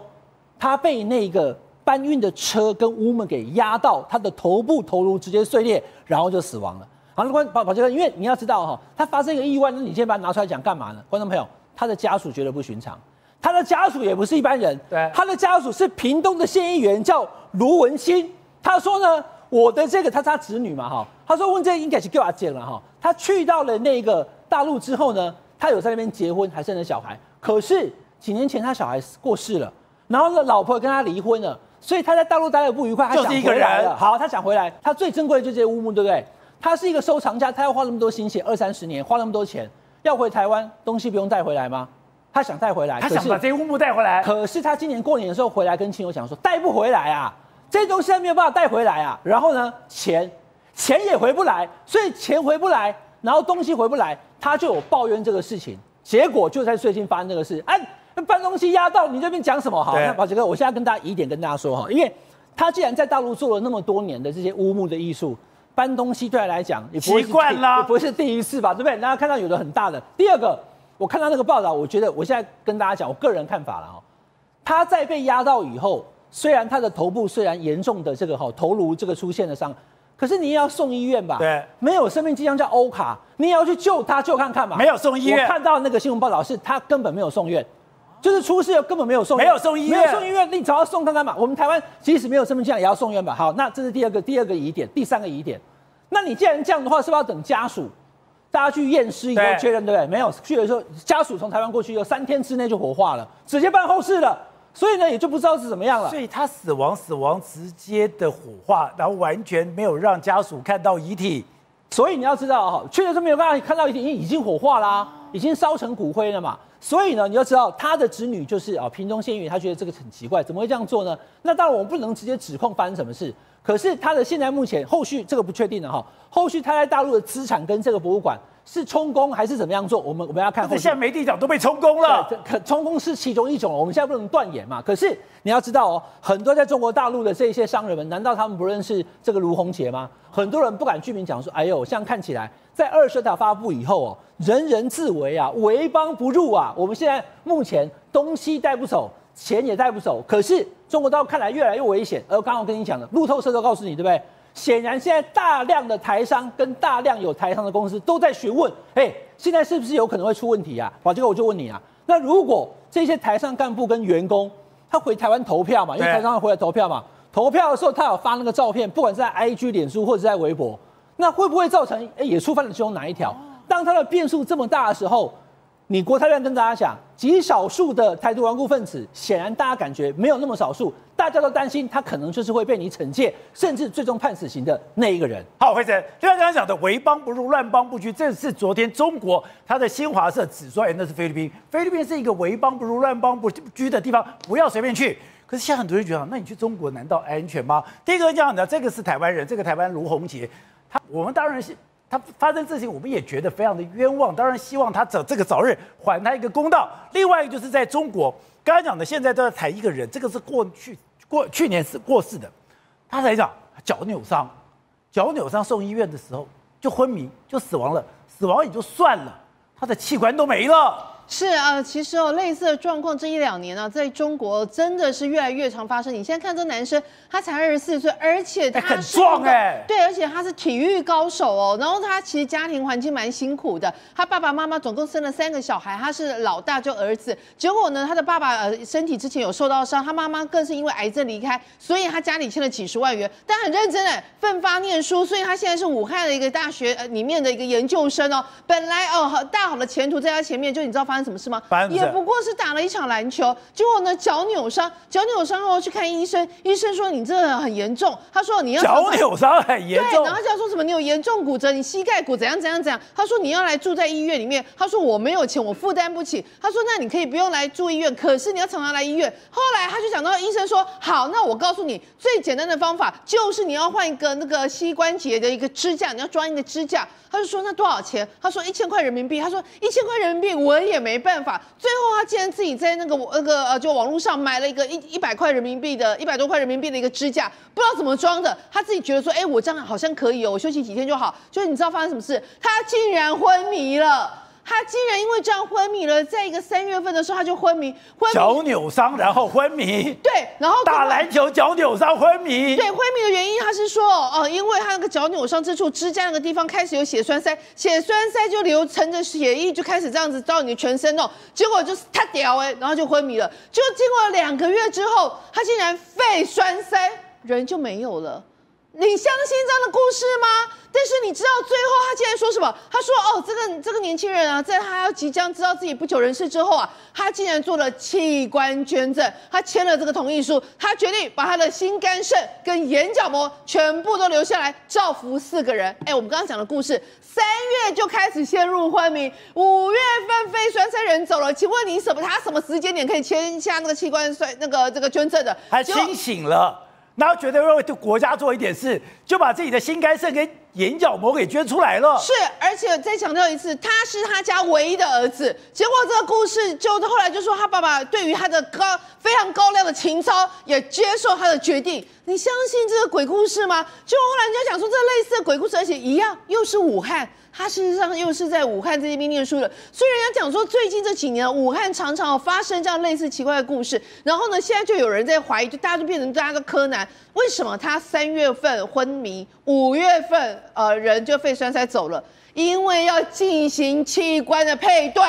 他被那个。 搬运的车跟乌木给压到，他的头部头颅直接碎裂，然后就死亡了。好，那宝宝杰哥，因为你要知道哈、哦，他发生一个意外，那你今天把它拿出来讲干嘛呢？观众朋友，他的家属觉得不寻常，他的家属也不是一般人，对，他的家属是屏东的县议员，叫卢文新。他说呢，我的这个他是他侄女嘛哈，他说问这应该是叫阿姐了哈。他去到了那个大陆之后呢，他有在那边结婚，还生了小孩，可是几年前他小孩过世了，然后呢，老婆跟他离婚了。 所以他在大陆待得不愉快，他想回来了。好，他想回来，他最珍贵的就是这些乌木，对不对？他是一个收藏家，他要花那么多心血，二三十年，花那么多钱，要回台湾，东西不用带回来吗？他想带回来，他想把这些乌木带回来。可是他今年过年的时候回来跟亲友讲说，带不回来啊，这些东西他没有办法带回来啊。然后呢，钱，钱也回不来，所以钱回不来，然后东西回不来，他就有抱怨这个事情。结果就在最近发生这个事，哎、啊。 搬东西压到你这边讲什么？好，那宝杰哥，我现在跟大家疑点跟大家说哈，因为他既然在大陆做了那么多年的这些乌木的艺术，搬东西对他来讲也不会习惯啦，也不是第一次吧，对不对？大家看到有的很大的。第二个，我看到那个报道，我觉得我现在跟大家讲我个人看法了哈。他在被压到以后，虽然他的头部虽然严重的这个哈头颅这个出现了伤，可是你也要送医院吧？对，没有生命迹象叫欧卡，你也要去救他救看看嘛。没有送医院，我看到那个新闻报道是他根本没有送院。就是出事根本没有送，没有送医院，没有送医院，你只要送看看嘛。我们台湾即使没有生命迹象也要送院吧。好，那这是第二个第二个疑点，第三个疑点，那你既然这样的话，是不是要等家属大家去验尸以后确认，对不对？没有去的时候，家属从台湾过去以后，三天之内就火化了，直接办后事了。所以呢，也就不知道是怎么样了。所以他死亡死亡直接的火化，然后完全没有让家属看到遗体。所以你要知道哈，去的时候没有办法看到遗体，因为已经火化啦、啊，已经烧成骨灰了嘛。所以呢，你要知道他的侄女就是啊，屏东县议员，他觉得这个很奇怪，怎么会这样做呢？那当然我们不能直接指控发生什么事，可是他的现在目前后续这个不确定了哈，后续他在大陆的资产跟这个博物馆是充公还是怎么样做，我们我们要看后续。但是现在媒体讲都被充公了，可充公是其中一种，我们现在不能断言嘛。可是你要知道哦，很多在中国大陆的这些商人们，难道他们不认识这个卢洪杰吗？很多人不敢具名讲说，哎呦，这样看起来。在二十大发布以后哦，人人自危啊，为邦不入啊。我们现在目前东西带不走，钱也带不走，可是中国大陆看来越来越危险。而刚刚我跟你讲的，路透社都告诉你，对不对？显然现在大量的台商跟大量有台商的公司都在询问，哎，现在是不是有可能会出问题啊？好，这个我就问你啊，那如果这些台商干部跟员工他回台湾投票嘛，因为台商会回来投票嘛，投票的时候他有发那个照片，不管是在 I G、脸书或者在微博。那会不会造成也触犯了其中哪一条？当它的变数这么大的时候，你国台办跟大家讲，极少数的台独顽固分子，显然大家感觉没有那么少数，大家都担心他可能就是会被你惩戒，甚至最终判死刑的那一个人。好，惠珍，就像刚才讲的，为邦不入，乱邦不居，这是昨天中国他的新华社指出，哎，那是菲律宾，菲律宾是一个为邦不入、乱邦不居的地方，不要随便去。可是现在很多人觉得，那你去中国难道安全吗？第一个讲的，这个是台湾人，这个台湾卢洪杰。他我们当然是他发生事情，我们也觉得非常的冤枉，当然希望他早这个早日还他一个公道。另外一个就是在中国，刚才讲的，现在都在谈一个人，这个是过去过去年是过世的，他才讲脚扭伤，脚扭伤送医院的时候就昏迷就死亡了，死亡也就算了，他的器官都没了。是啊，其实哦，类似的状况这一两年呢、啊，在中国真的是越来越常发生。你现在看这男生，他才二十四岁，而且他、欸、很壮哎、欸，对，而且他是体育高手哦。然后他其实家庭环境蛮辛苦的，他爸爸妈妈总共生了三个小孩，他是老大就儿子。结果呢，他的爸爸呃身体之前有受到伤，他妈妈更是因为癌症离开，所以他家里欠了几十万元。但很认真哎，奋发念书，所以他现在是武汉的一个大学呃里面的一个研究生哦。本来哦大好的前途在他前面，就你知道发生什么事吗？也不过是打了一场篮球，结果呢脚扭伤，脚扭伤后去看医生，医生说你这很严重，他说你要脚扭伤很严重，对，然后他说什么你有严重骨折，你膝盖骨怎样怎样怎样，他说你要来住在医院里面，他说我没有钱，我负担不起，他说那你可以不用来住医院，可是你要常常来医院。后来他就讲到医生说好，那我告诉你最简单的方法就是你要换一个那个膝关节的一个支架，你要装一个支架。他就说那多少钱？他说一千块人民币。他说一千块人民币我也没。没办法，最后他竟然自己在那个那个呃，就网络上买了一个一一百块人民币的一百多块人民币的一个支架，不知道怎么装的。他自己觉得说，哎，我这样好像可以哦，我休息几天就好。就是你知道发生什么事？他竟然昏迷了。他竟然因为这样昏迷了，在一个三月份的时候他就昏迷，昏迷脚扭伤然后昏迷，对，然后打篮球脚扭伤昏迷，对，昏迷的原因他是说哦、呃，因为他那个脚扭伤之处支架那个地方开始有血栓塞，血栓塞就流成着血液就开始这样子到你全身哦，结果就是他屌哎，然后就昏迷了。就经过两个月之后，他竟然肺栓塞，人就没有了。你相信这样的故事吗？但是你知道最后他竟然说什么？他说：“哦，这个这个年轻人啊，在他要即将知道自己不久人世之后啊，他竟然做了器官捐赠，他签了这个同意书，他决定把他的心、肝、肾跟眼角膜全部都留下来，造福四个人。”哎，我们刚刚讲的故事，三月就开始陷入昏迷，五月份肺栓塞人走了。请问你什么？他什么时间点可以签下那个器官衰那个这个捐赠的？他清醒了，然后觉得会对国家做一点事，就把自己的心、肝、肾跟眼角膜给捐出来了。是，而且再强调一次，他是他家唯一的儿子。结果这个故事就后来就说，他爸爸对于他的高非常高亮的情操，也接受他的决定。你相信这个鬼故事吗？就后来人家讲说，这类似的鬼故事，而且一样又是武汉。 他事实上又是在武汉这边念书的，所以人家讲说，最近这几年武汉常常发生这样类似奇怪的故事。然后呢，现在就有人在怀疑，就大家就变成大家都柯南，为什么他三月份昏迷，五月份呃人就肺栓塞走了？因为要进行器官的配对，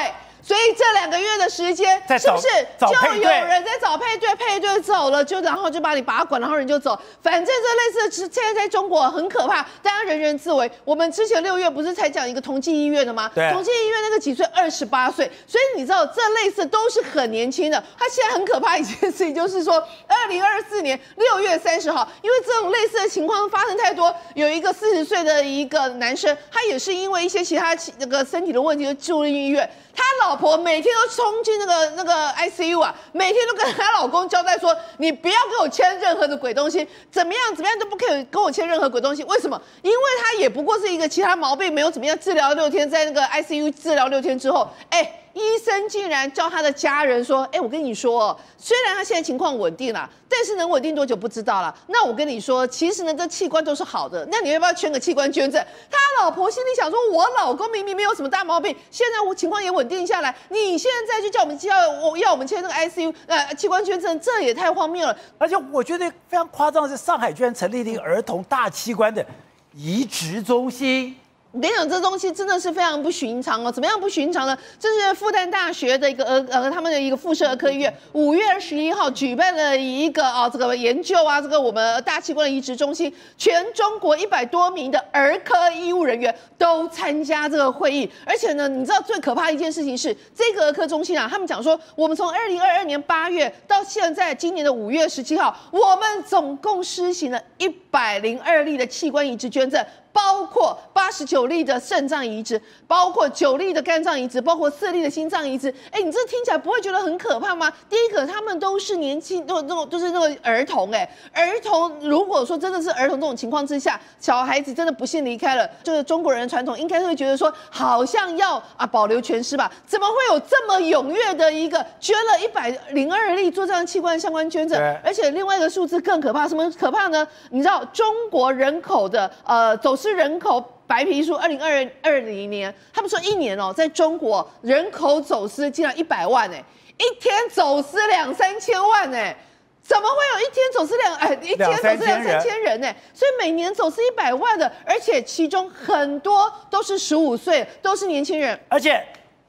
所以这两个月的时间是不是就有人在找配对？配对走了就然后就把你拔管，然后人就走。反正这类似的现在在中国很可怕。 人人自危。我们之前六月不是才讲一个同济医院的吗？对，同济医院那个几岁？二十八岁。所以你知道，这类似都是很年轻的。他现在很可怕一件事情，就是说，二零二四年六月三十号，因为这种类似的情况发生太多，有一个四十岁的一个男生，他也是因为一些其他那个身体的问题就住进医院。他老婆每天都冲进那个那个 I C U 啊，每天都跟他老公交代说，你不要跟我签任何的鬼东西，怎么样怎么样都不可以跟我签任何鬼东西。为什么？ 因为他也不过是一个其他毛病，没有怎么样治疗六天，在那个 I C U 治疗六天之后，哎，医生竟然叫他的家人说，哎，我跟你说哦，虽然他现在情况稳定了，但是能稳定多久不知道了。那我跟你说，其实呢，这器官都是好的，那你要不要捐个器官捐赠？他老婆心里想说，我老公明明没有什么大毛病，现在我情况也稳定下来，你现在就叫我们要我要我们签那个 I C U 呃器官捐赠，这也太荒谬了。而且我觉得非常夸张的是，上海居然成立了一个儿童大器官的 移植中心，我跟你讲，这东西真的是非常不寻常哦。怎么样不寻常呢？这是复旦大学的一个儿呃，他们的一个附设儿科医院，五月二十一号举办了一个啊、哦，这个研究啊，这个我们大器官的移植中心，全中国一百多名的儿科医务人员都参加这个会议。而且呢，你知道最可怕的一件事情是，这个儿科中心啊，他们讲说，我们从二零二二年八月到现在今年的五月十七号，我们总共施行了一 一百零二例的器官移植捐赠，包括八十九例的肾脏移植，包括九例的肝脏移植，包括四例的心脏移植。哎，你这听起来不会觉得很可怕吗？第一个，他们都是年轻，都都都是那个儿童。哎，儿童如果说真的是儿童这种情况之下，小孩子真的不幸离开了，就是中国人的传统应该会觉得说，好像要啊保留全尸吧？怎么会有这么踊跃的一个捐了一百零二例做这样器官相关捐赠？而且另外一个数字更可怕，什么可怕呢？你知道？ 中国人口的呃走失人口白皮书，二零二二零年，他们说一年哦，在中国人口走失竟然一百万哎，一天走失两三千万哎。 怎么会有一天走失两哎一天走失两三千人呢？所以每年走失一百万的，而且其中很多都是十五岁，都是年轻人。而且《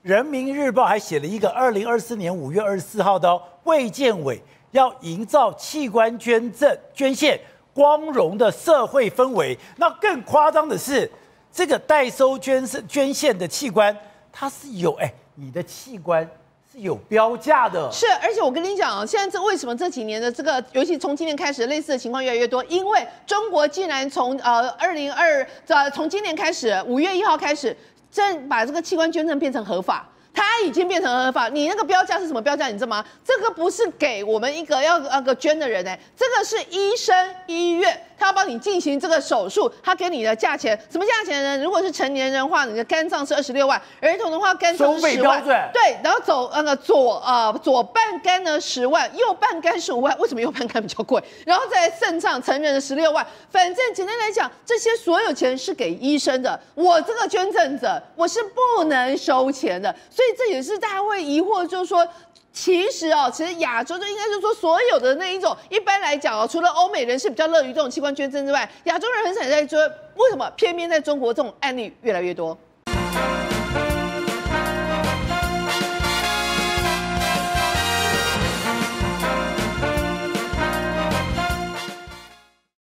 人民日报》还写了一个二零二四年五月二十四号的哦，卫健委要营造器官捐赠捐献 光荣的社会氛围。那更夸张的是，这个代收捐捐献的器官，它是有哎，你的器官是有标价的。是，而且我跟你讲啊，现在这为什么这几年的这个，尤其从今年开始，类似的情况越来越多？因为中国竟然从呃二零二呃从今年开始，五月一号开始，正把这个器官捐赠变成合法。 它已经变成合法，你那个标价是什么标价？你知道吗？这个不是给我们一个要那个捐的人哎、欸，这个是医生、医院，他要帮你进行这个手术，他给你的价钱什么价钱呢？如果是成年人的话，你的肝脏是二十六万；儿童的话，肝脏是十万。对，然后走那个左呃左半肝呢十万，右半肝十五万。为什么右半肝比较贵？然后再肾脏成人的十六万。反正简单来讲，这些所有钱是给医生的，我这个捐赠者我是不能收钱的。 所以这也是大家会疑惑，就是说，其实哦，其实亚洲就应该就是说，所有的那一种，一般来讲哦，除了欧美人是比较乐于这种器官捐赠之外，亚洲人很少在追，为什么偏偏在中国这种案例越来越多？